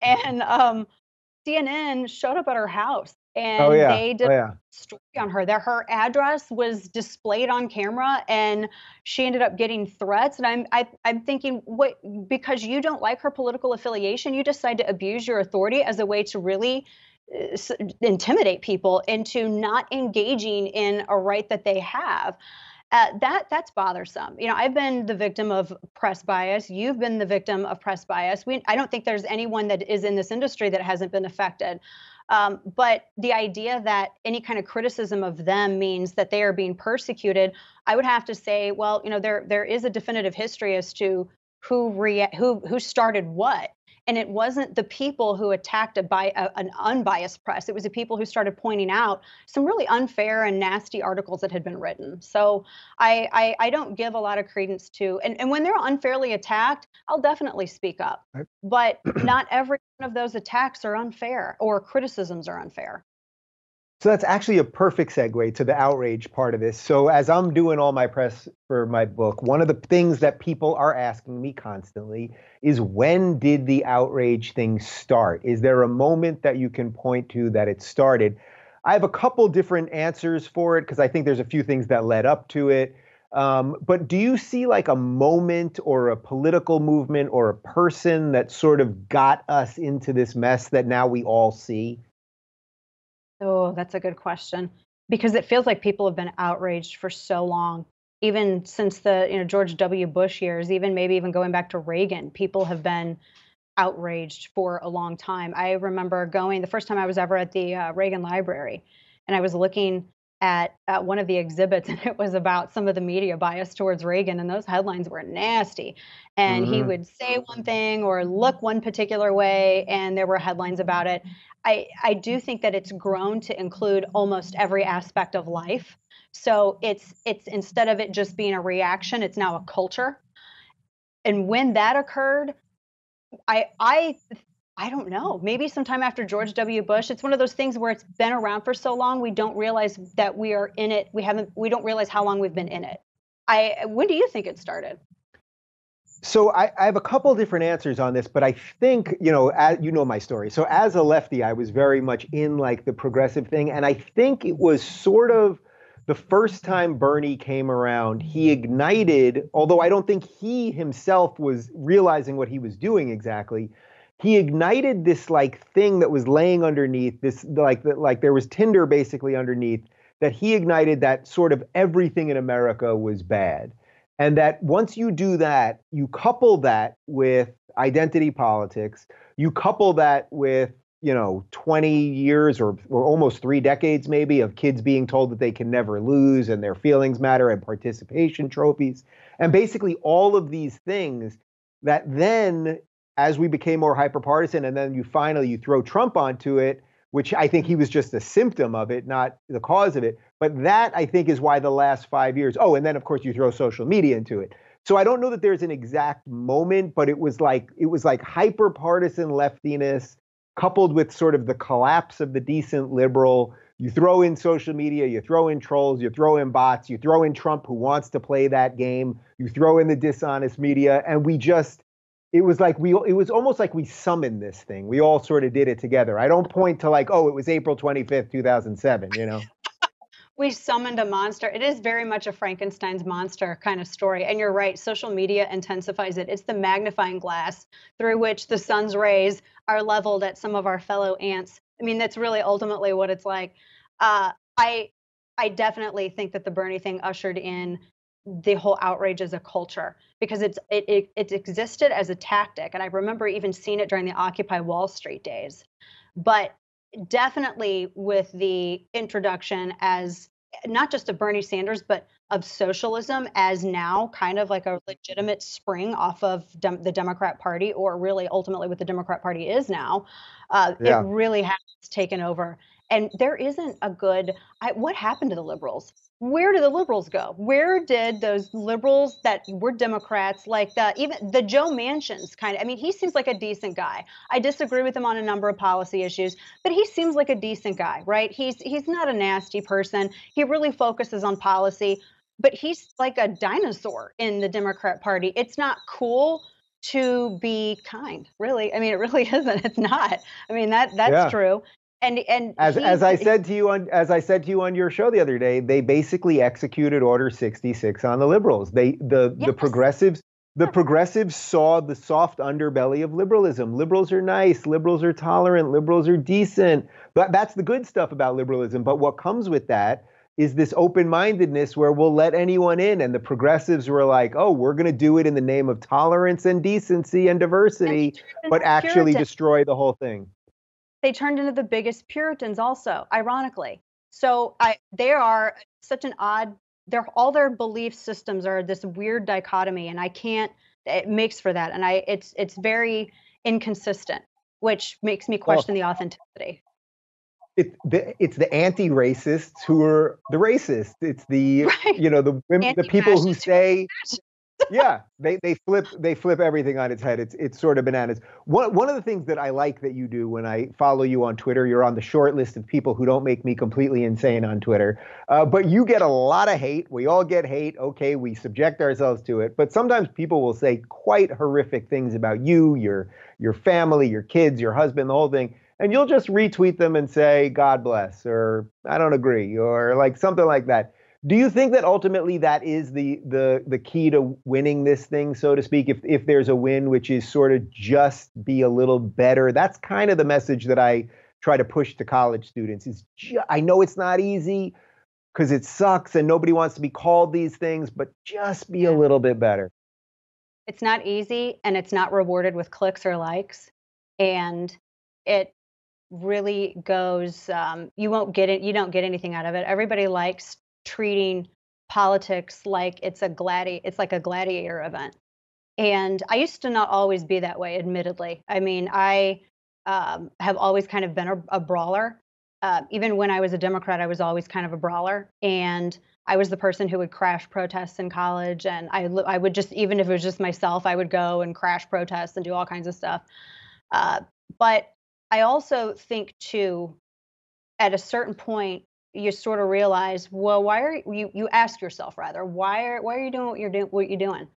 And um, C N N showed up at her house. And oh, yeah. they did oh, yeah. a story on her. That her address was displayed on camera, and she ended up getting threats. And I'm, I, I'm thinking, what? Because you don't like her political affiliation, you decide to abuse your authority as a way to really uh, intimidate people into not engaging in a right that they have. Uh, that that's bothersome. You know, I've been the victim of press bias. You've been the victim of press bias. We, I don't think there's anyone that is in this industry that hasn't been affected. Um, but the idea that any kind of criticism of them means that they are being persecuted, I would have to say, well, you know, there there is a definitive history as to who rea- who who started what. And it wasn't the people who attacked a bi- a, an unbiased press. It was the people who started pointing out some really unfair and nasty articles that had been written. So I I, I don't give a lot of credence to, and, and when they're unfairly attacked, I'll definitely speak up. Right. But not every one of those attacks are unfair, or criticisms are unfair. So that's actually a perfect segue to the outrage part of this. So as I'm doing all my press for my book, one of the things that people are asking me constantly is, when did the outrage thing start? Is there a moment that you can point to that it started? I have a couple different answers for it, because I think there's a few things that led up to it. Um, but do you see like a moment or a political movement or a person that sort of got us into this mess that now we all see? Oh, that's a good question, because it feels like people have been outraged for so long, even since the you know George W. Bush years, even maybe even going back to Reagan, people have been outraged for a long time. I remember going the first time I was ever at the uh, Reagan Library, and I was looking at, at one of the exhibits, and it was about some of the media bias towards Reagan, and those headlines were nasty. And mm-hmm. he would say one thing or look one particular way, and there were headlines about it. I, I do think that it's grown to include almost every aspect of life. So it's it's instead of it just being a reaction, it's now a culture. And when that occurred, I I I don't know, maybe sometime after George W. Bush. It's one of those things where it's been around for so long, we don't realize that we are in it. We haven't we don't realize how long we've been in it. I when do you think it started? So I, I have a couple of different answers on this, but I think, you know, as, you know my story. So as a lefty, I was very much in like the progressive thing. And I think it was sort of the first time Bernie came around, he ignited, although I don't think he himself was realizing what he was doing exactly, he ignited this like thing that was laying underneath this, like the, like there was tinder basically underneath, that he ignited that sort of everything in America was bad. And that once you do that, you couple that with identity politics, you couple that with, you know, twenty years or, or almost three decades maybe of kids being told that they can never lose and their feelings matter and participation trophies. And basically all of these things that then, as we became more hyperpartisan, and then you finally you throw Trump onto it, which I think he was just a symptom of it, not the cause of it. But that, I think, is why the last five years. Oh, and then, of course, you throw social media into it. So I don't know that there's an exact moment, but it was like it was like hyperpartisan leftiness coupled with sort of the collapse of the decent liberal. You throw in social media, you throw in trolls, you throw in bots, you throw in Trump who wants to play that game, you throw in the dishonest media, and we just, it was like we, it was almost like we summoned this thing. We all sort of did it together. I don't point to like, oh, it was April twenty-fifth, two thousand seven, you know? We summoned a monster. It is very much a Frankenstein's monster kind of story. And you're right, social media intensifies it. It's the magnifying glass through which the sun's rays are leveled at some of our fellow ants. I mean, that's really ultimately what it's like. Uh, I I definitely think that the Bernie thing ushered in the whole outrage as a culture, because it's it, it it's existed as a tactic. And I remember even seeing it during the Occupy Wall Street days. But definitely with the introduction as not just of Bernie Sanders, but of socialism as now kind of like a legitimate spring off of dem- the Democrat Party, or really ultimately what the Democrat Party is now. Uh, yeah. It really has taken over. And there isn't a good, I, what happened to the liberals? Where did the liberals go? Where did those liberals that were Democrats, like the, even the Joe Manchin's kind of, I mean, he seems like a decent guy. I disagree with him on a number of policy issues, but he seems like a decent guy, right? He's, he's not a nasty person. He really focuses on policy, but he's like a dinosaur in the Democrat Party. It's not cool to be kind, really. I mean, it really isn't. It's not. I mean, that that's yeah. true. And, and as, as I said to you on as I said to you on your show the other day, they basically executed Order sixty-six on the liberals. They the yes. the progressives the yeah. progressives saw the soft underbelly of liberalism. Liberals are nice. Liberals are tolerant. Liberals are decent. But that's the good stuff about liberalism. But what comes with that is this open-mindedness where we'll let anyone in. And the progressives were like, oh, we're going to do it in the name of tolerance and decency and diversity, and but actually Puritan. destroy the whole thing. They turned into the biggest Puritans also, ironically. So I, they are such an odd, they're, all their belief systems are this weird dichotomy, and I can't, it makes for that. And I, it's, it's very inconsistent, which makes me question oh. the authenticity. It, the, it's the anti-racists who are the racists. It's the, right. you know, the women, the people who say... yeah, they they flip they flip everything on its head. It's it's sort of bananas. One one of the things that I like that you do when I follow you on Twitter, you're on the short list of people who don't make me completely insane on Twitter. Uh, but you get a lot of hate. We all get hate. Okay, we subject ourselves to it. But sometimes people will say quite horrific things about you, your your family, your kids, your husband, the whole thing. And you'll just retweet them and say, God bless, or I don't agree, or like something like that. Do you think that ultimately that is the the the key to winning this thing, so to speak, if if there's a win, which is sort of just be a little better? That's kind of the message that I try to push to college students. Is ju- I know it's not easy because it sucks and nobody wants to be called these things, but just be a little bit better. It's not easy, and it's not rewarded with clicks or likes. And it really goes, um, you won't get it. You don't get anything out of it. Everybody likes treating politics like it's a gladi it's like a gladiator event. And I used to not always be that way, admittedly. I mean, I um, have always kind of been a, a brawler. Uh, even when I was a Democrat, I was always kind of a brawler. And I was the person who would crash protests in college. And I, I would just, even if it was just myself, I would go and crash protests and do all kinds of stuff. Uh, but I also think, too, at a certain point, you sort of realize, well, why are you, you ask yourself rather, why are, why are you doing what you're doing, what you're doing?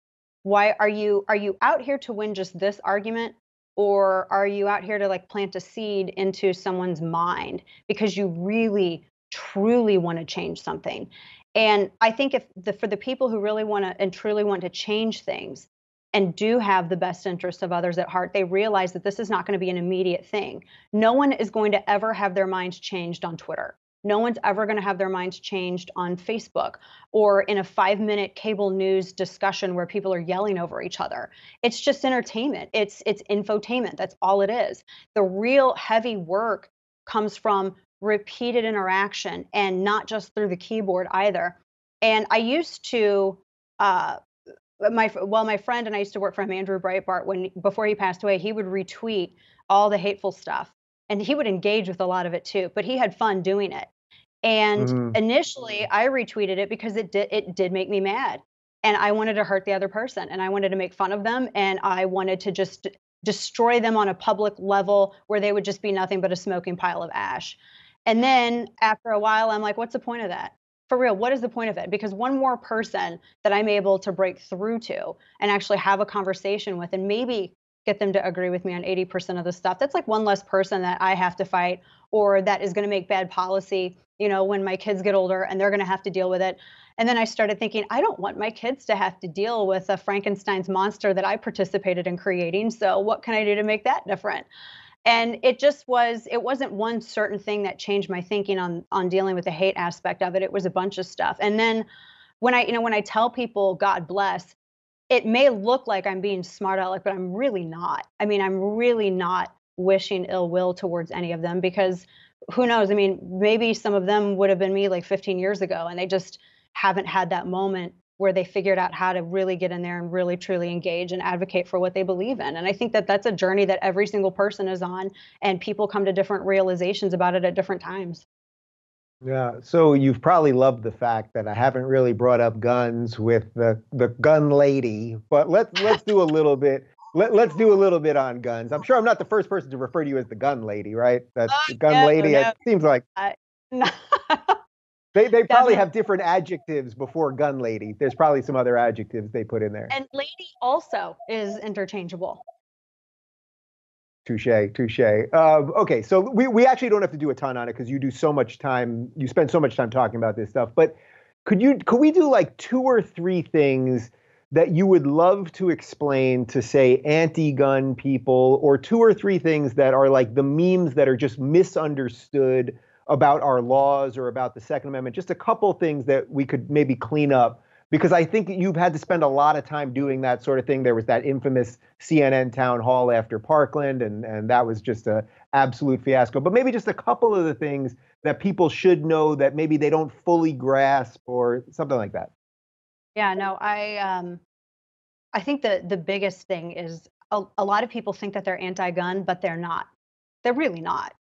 Why are you, are you out here to win just this argument? Or are you out here to like plant a seed into someone's mind because you really, truly want to change something? And I think if the, for the people who really want to and truly want to change things and do have the best interests of others at heart, they realize that this is not going to be an immediate thing. No one is going to ever have their minds changed on Twitter. No one's ever going to have their minds changed on Facebook or in a five-minute cable news discussion where people are yelling over each other. It's just entertainment. It's it's infotainment. That's all it is. The real heavy work comes from repeated interaction, and not just through the keyboard either. And I used to, uh, my well, my friend and I used to work for him, Andrew Breitbart, when before he passed away, he would retweet all the hateful stuff, and he would engage with a lot of it too. But he had fun doing it. And mm-hmm. initially, I retweeted it because it did it did make me mad, and I wanted to hurt the other person, and I wanted to make fun of them, and I wanted to just destroy them on a public level where they would just be nothing but a smoking pile of ash. And then after a while, I'm like, what's the point of that? For real, what is the point of it? Because one more person that I'm able to break through to and actually have a conversation with and maybe get them to agree with me on eighty percent of the stuff, that's like one less person that I have to fight, or that is going to make bad policy, you know, when my kids get older and they're going to have to deal with it. And then I started thinking, I don't want my kids to have to deal with a Frankenstein's monster that I participated in creating. So what can I do to make that different? And it just was, it wasn't one certain thing that changed my thinking on on dealing with the hate aspect of it. It was a bunch of stuff. And then when I, you know, when I tell people, God bless, it may look like I'm being smart aleck, but I'm really not. I mean, I'm really not wishing ill will towards any of them, because who knows? I mean, maybe some of them would have been me like fifteen years ago, and they just haven't had that moment where they figured out how to really get in there and really truly engage and advocate for what they believe in. And I think that that's a journey that every single person is on, and people come to different realizations about it at different times. Yeah. So you've probably loved the fact that I haven't really brought up guns with the, the gun lady, but let's, let's do a little bit. Let, let's do a little bit on guns. I'm sure I'm not the first person to refer to you as the gun lady, right? That's oh, the gun no, lady. No. It seems like. I, no. They they probably have different adjectives before gun lady. There's probably some other adjectives they put in there. And lady also is interchangeable. Touche, touche. Um, okay, so we, we actually don't have to do a ton on it because you do so much time, you spend so much time talking about this stuff. But could you could we do like two or three things that you would love to explain to, say, anti-gun people, or two or three things that are like the memes that are just misunderstood about our laws or about the Second Amendment, just a couple things that we could maybe clean up, because I think you've had to spend a lot of time doing that sort of thing. There was that infamous C N N town hall after Parkland, and, and that was just an absolute fiasco. But maybe just a couple of the things that people should know that maybe they don't fully grasp or something like that. Yeah, no, I um, I think the, the biggest thing is a, a lot of people think that they're anti-gun, but they're not. They're really not.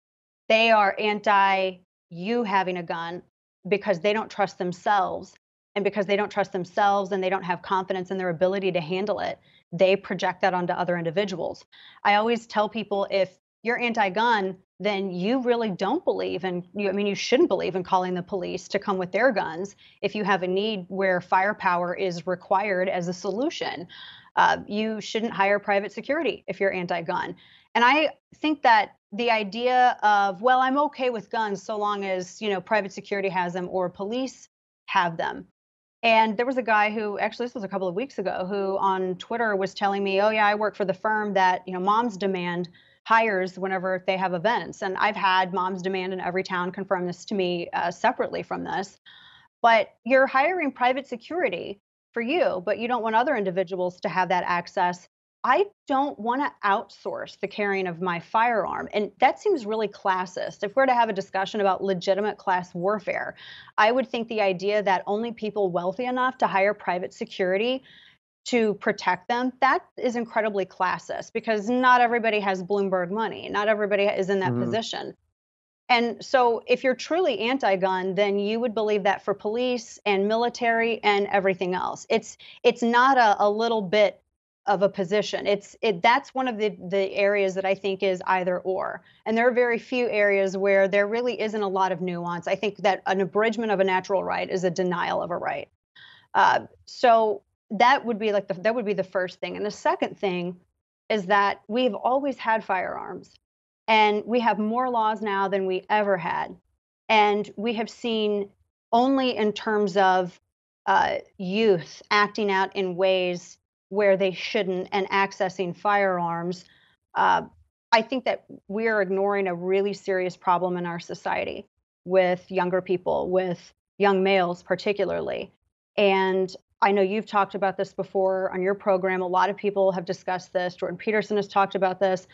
They are anti you having a gun because they don't trust themselves, and because they don't trust themselves and they don't have confidence in their ability to handle it, they project that onto other individuals. I always tell people, if you're anti-gun, then you really don't believe in, you, I mean, you shouldn't believe in calling the police to come with their guns if you have a need where firepower is required as a solution. Uh, you shouldn't hire private security if you're anti-gun. And I think that the idea of, well, I'm okay with guns so long as, you know, private security has them or police have them. And there was a guy who, actually this was a couple of weeks ago, who on Twitter was telling me, oh yeah, I work for the firm that, you know, Moms Demand hires whenever they have events. And I've had Moms Demand in every town confirm this to me uh, separately from this. But you're hiring private security for you, but you don't want other individuals to have that access. I don't want to outsource the carrying of my firearm. And that seems really classist. If we're to have a discussion about legitimate class warfare, I would think the idea that only people wealthy enough to hire private security to protect them, that is incredibly classist, because not everybody has Bloomberg money. Not everybody is in that mm-hmm. position. And so if you're truly anti-gun, then you would believe that for police and military and everything else. It's it's not a, a little bit of a position. It's it that's one of the the areas that I think is either or. And there are very few areas where there really isn't a lot of nuance. I think that an abridgment of a natural right is a denial of a right. Uh, so that would be like the that would be the first thing. And the second thing is that we've always had firearms, and we have more laws now than we ever had. And we have seen, only in terms of uh, youth acting out in ways where they shouldn't and accessing firearms, uh, I think that we're ignoring a really serious problem in our society. with younger people, with young males particularly. And I know you've talked about this before on your program. A lot of people have discussed this. Jordan Peterson has talked about this.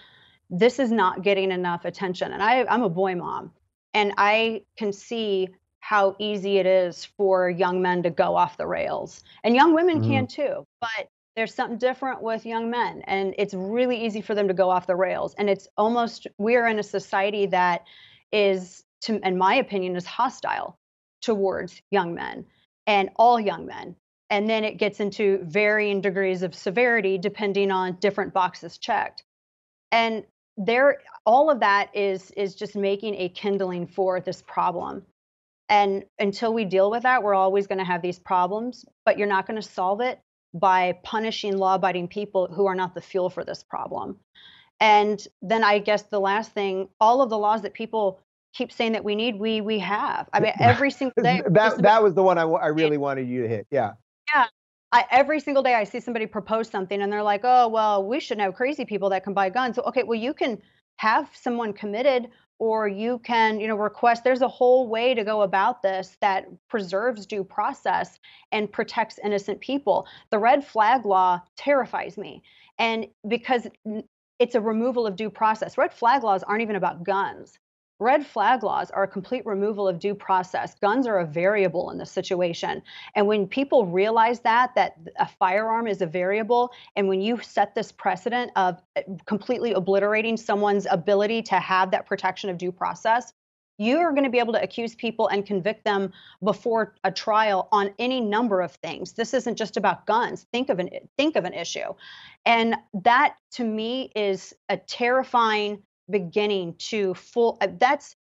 This is not getting enough attention. And I, I'm a boy mom, and I can see how easy it is for young men to go off the rails. And young women mm-hmm. can too, but there's something different with young men, and it's really easy for them to go off the rails. And it's almost, we're in a society that is, to, in my opinion, is hostile towards young men and all young men. And then it gets into varying degrees of severity depending on different boxes checked. And there, all of that is, is just making a kindling for this problem. And until we deal with that, we're always going to have these problems, but you're not going to solve it by punishing law-abiding people who are not the fuel for this problem. And then I guess the last thing, all of the laws that people keep saying that we need, we we have. I mean, every single day. that that was the one I, I really wanted you to hit. Yeah. Yeah. I, every single day I see somebody propose something and they're like, oh, well, we shouldn't have crazy people that can buy guns. So, okay, well, you can have someone committed, or you can, you know, request. There's a whole way to go about this that preserves due process and protects innocent people. The red flag law terrifies me. And because it's a removal of due process. Red flag laws aren't even about guns. Red flag laws are a complete removal of due process. Guns are a variable in this situation. And when people realize that, that a firearm is a variable, and when you set this precedent of completely obliterating someone's ability to have that protection of due process, you are going to be able to accuse people and convict them before a trial on any number of things. This isn't just about guns. Think of an, think of an issue. And that, to me, is a terrifying beginning to full, uh, that's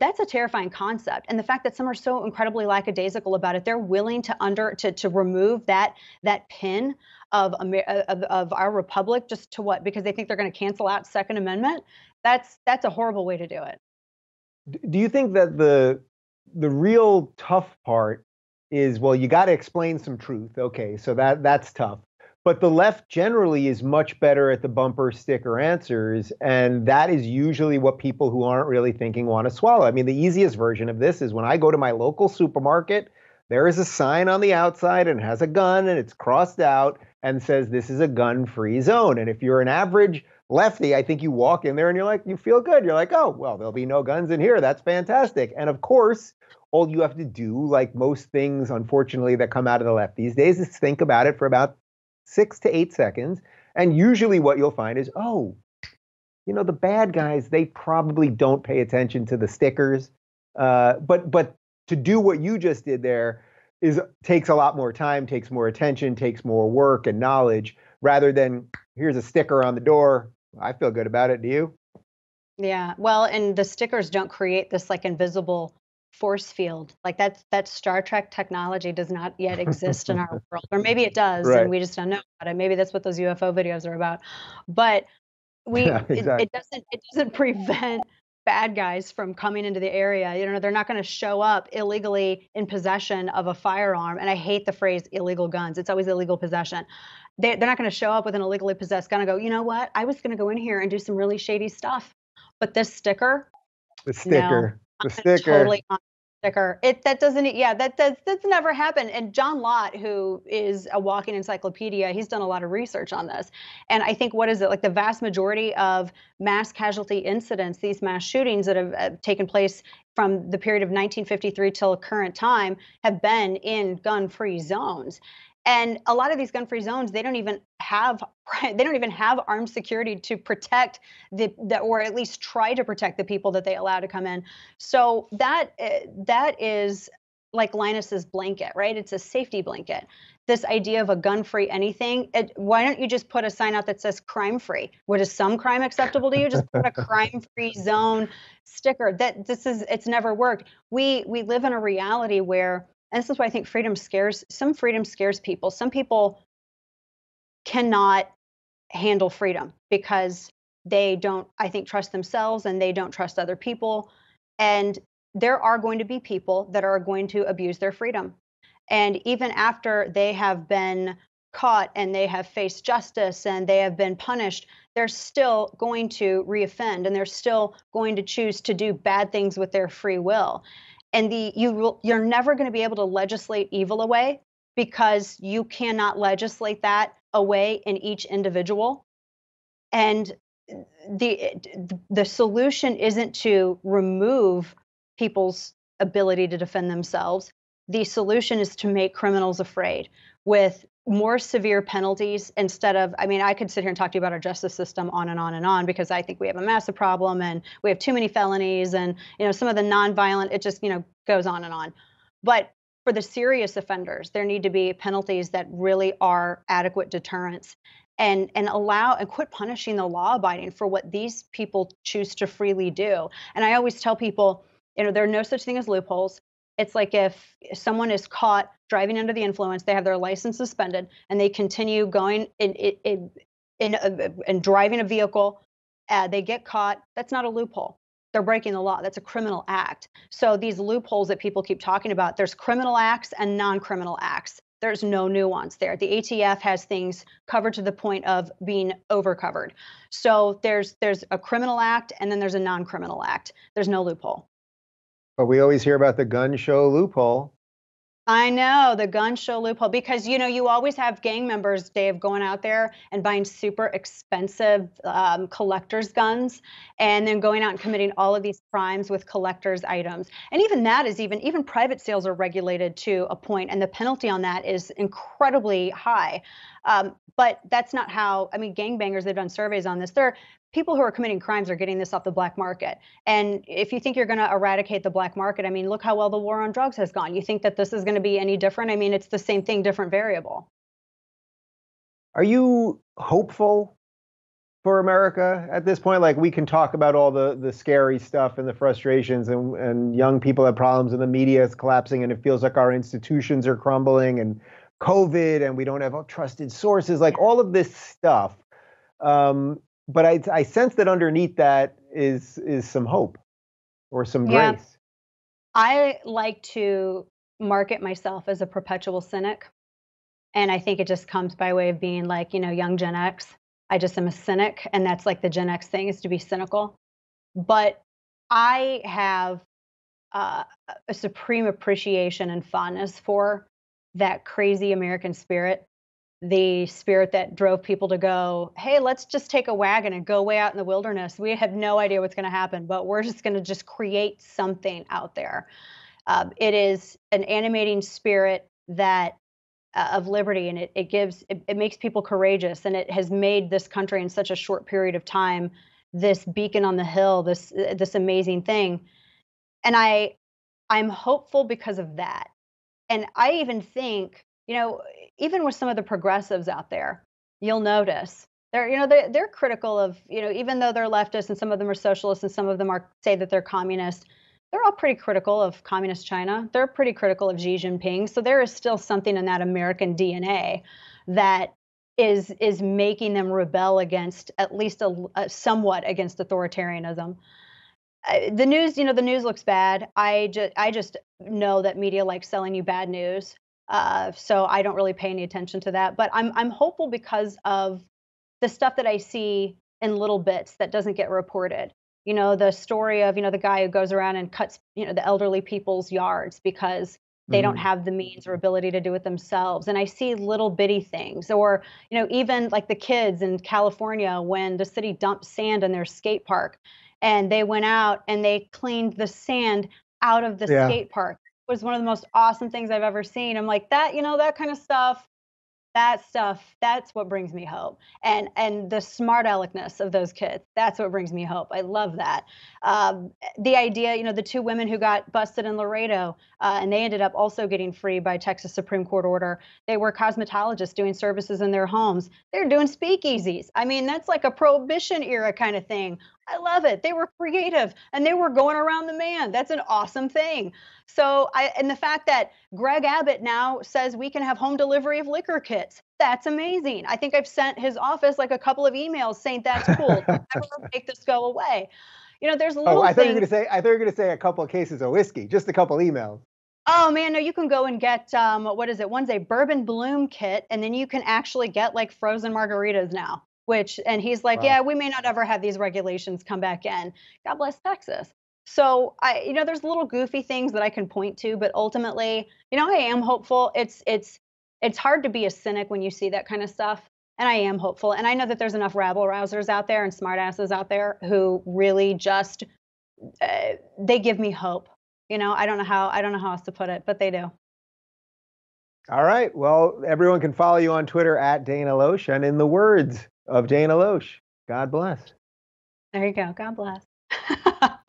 that's a terrifying concept. And the fact that some are so incredibly lackadaisical about it, they're willing to under to to remove that that pin of of, of our republic just to what? Because they think they're going to cancel out Second Amendment. That's that's a horrible way to do it. Do you think that the the real tough part is, well, you got to explain some truth? Okay, so that that's tough. But the left generally is much better at the bumper sticker answers, and that is usually what people who aren't really thinking want to swallow. I mean, the easiest version of this is when I go to my local supermarket, there is a sign on the outside and has a gun, and it's crossed out and says this is a gun-free zone. And if you're an average lefty, I think you walk in there and you're like, you feel good. You're like, oh, well, there'll be no guns in here. That's fantastic. And of course, all you have to do, like most things, unfortunately, that come out of the left these days, is think about it for about six to eight seconds. And usually what you'll find is, oh, you know, the bad guys, they probably don't pay attention to the stickers. Uh, but but to do what you just did there is takes a lot more time, takes more attention, takes more work and knowledge, rather than here's a sticker on the door. I feel good about it. Do you? Yeah. Well, and the stickers don't create this like invisible force field. Like that's that Star Trek technology does not yet exist in our world, or maybe it does, right, and we just don't know about it. Maybe that's what those U F O videos are about. But we yeah, exactly. it, it doesn't it doesn't prevent bad guys from coming into the area. You know, they're not going to show up illegally in possession of a firearm. And I hate the phrase illegal guns. It's always illegal possession. They, they're not going to show up with an illegally possessed gun and go, you know what? I was going to go in here and do some really shady stuff, but this sticker. The sticker. No. The sticker. Totally on the sticker. It that doesn't yeah, that that's that's never happened. And John Lott, who is a walking encyclopedia, he's done a lot of research on this. And I think what is it? Like the vast majority of mass casualty incidents, these mass shootings that have uh, taken place from the period of nineteen fifty-three till current time have been in gun-free zones. And a lot of these gun-free zones, they don't even have they don't even have armed security to protect the, the or at least try to protect the people that they allow to come in. So that that is like Linus's blanket, right? It's a safety blanket. This idea of a gun-free anything. It, why don't you just put a sign out that says crime-free? What is some crime acceptable to you? Just put a crime-free zone sticker. That this is it's never worked. We we live in a reality where. And this is why I think freedom scares, some freedom scares people. Some people cannot handle freedom because they don't, I think, trust themselves and they don't trust other people. And there are going to be people that are going to abuse their freedom. And even after they have been caught and they have faced justice and they have been punished, they're still going to reoffend and they're still going to choose to do bad things with their free will. And the you you're never going to be able to legislate evil away, because you cannot legislate that away in each individual. And the the solution isn't to remove people's ability to defend themselves. The solution is to make criminals afraid with more severe penalties instead of, I mean, I could sit here and talk to you about our justice system on and on and on, because I think we have a massive problem and we have too many felonies and, you know, some of the nonviolent, it just, you know, goes on and on. But for the serious offenders, there need to be penalties that really are adequate deterrents, and and allow and quit punishing the law abiding for what these people choose to freely do. And I always tell people, you know, there are no such thing as loopholes. It's like if someone is caught driving under the influence, they have their license suspended, and they continue going in, in, in, in, in driving a vehicle, uh, they get caught. That's not a loophole. They're breaking the law. That's a criminal act. So these loopholes that people keep talking about, there's criminal acts and non-criminal acts. There's no nuance there. The A T F has things covered to the point of being overcovered. So there's there's a criminal act and then there's a non-criminal act. There's no loophole. But we always hear about the gun show loophole. I know, the gun show loophole, because, you know, you always have gang members, Dave, going out there and buying super expensive um, collector's guns and then going out and committing all of these crimes with collector's items. And even that is even, even private sales are regulated to a point, and the penalty on that is incredibly high. Um, but that's not how, I mean, gangbangers, they've done surveys on this. They're People who are committing crimes are getting this off the black market. And if you think you're going to eradicate the black market, I mean, look how well the war on drugs has gone. You think that this is going to be any different? I mean, it's the same thing, different variable. Are you hopeful for America at this point? Like, we can talk about all the, the scary stuff and the frustrations, and, and young people have problems and the media is collapsing and it feels like our institutions are crumbling and COVID and we don't have trusted sources, like all of this stuff. Um, But I, I sense that underneath that is is some hope or some grace. Yeah. I like to market myself as a perpetual cynic. And I think it just comes by way of being like, you know, young Gen X. I just am a cynic. And that's like the Gen X thing, is to be cynical. But I have uh, a supreme appreciation and fondness for that crazy American spirit. The spirit that drove people to go, hey, let's just take a wagon and go way out in the wilderness. We have no idea what's going to happen, but we're just going to just create something out there. Um, it is an animating spirit that uh, of liberty, and it, it gives it, it makes people courageous, and it has made this country in such a short period of time this beacon on the hill, this this amazing thing. And I I'm hopeful because of that. And I even think, you know, even with some of the progressives out there, you'll notice they're, you know, they're, they're critical of, you know, even though they're leftists and some of them are socialists and some of them are say that they're communist, they're all pretty critical of communist China. They're pretty critical of Xi Jinping. So there is still something in that American D N A that is is making them rebel against at least a, a somewhat against authoritarianism. The news, you know, the news looks bad. I just I just know that media likes selling you bad news. Uh, so I don't really pay any attention to that, but I'm I'm hopeful because of the stuff that I see in little bits that doesn't get reported. You know, the story of, you know, the guy who goes around and cuts, you know, the elderly people's yards because they mm. don't have the means or ability to do it themselves. And I see little bitty things, or, you know, even like the kids in California when the city dumped sand in their skate park and they went out and they cleaned the sand out of the yeah. skate park. Was one of the most awesome things I've ever seen. I'm like, that, you know, that kind of stuff, that stuff, that's what brings me hope. And and the smart aleckness of those kids, that's what brings me hope. I love that. Um, the idea, you know, the two women who got busted in Laredo, uh, and they ended up also getting free by Texas Supreme Court order. They were cosmetologists doing services in their homes. They're doing speakeasies. I mean, that's like a prohibition era kind of thing. I love it. They were creative and they were going around the man. That's an awesome thing. So I, and the fact that Greg Abbott now says we can have home delivery of liquor kits. That's amazing. I think I've sent his office like a couple of emails saying that's cool. Never make this go away. You know, there's little oh, I thought things. You were going to say, I thought you were going to say a couple of cases of whiskey, just a couple emails. Oh man, no, you can go and get, um, what is it? One's a bourbon bloom kit, and then you can actually get like frozen margaritas now, which, and he's like, wow. Yeah, we may not ever have these regulations come back in. God bless Texas. So I, you know, there's little goofy things that I can point to, but ultimately, you know, I am hopeful. It's, it's, it's hard to be a cynic when you see that kind of stuff. And I am hopeful. And I know that there's enough rabble rousers out there and smartasses out there who really just, uh, they give me hope. You know, I don't know how, I don't know how else to put it, but they do. All right. Well, everyone can follow you on Twitter at Dana Loesch, and in the words of Dana Loesch, God bless. There you go. God bless.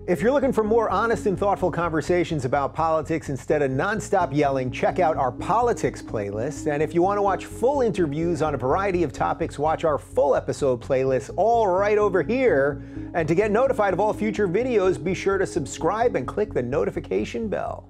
If you're looking for more honest and thoughtful conversations about politics instead of nonstop yelling, check out our politics playlist. And if you want to watch full interviews on a variety of topics, watch our full episode playlist all right over here. And to get notified of all future videos, be sure to subscribe and click the notification bell.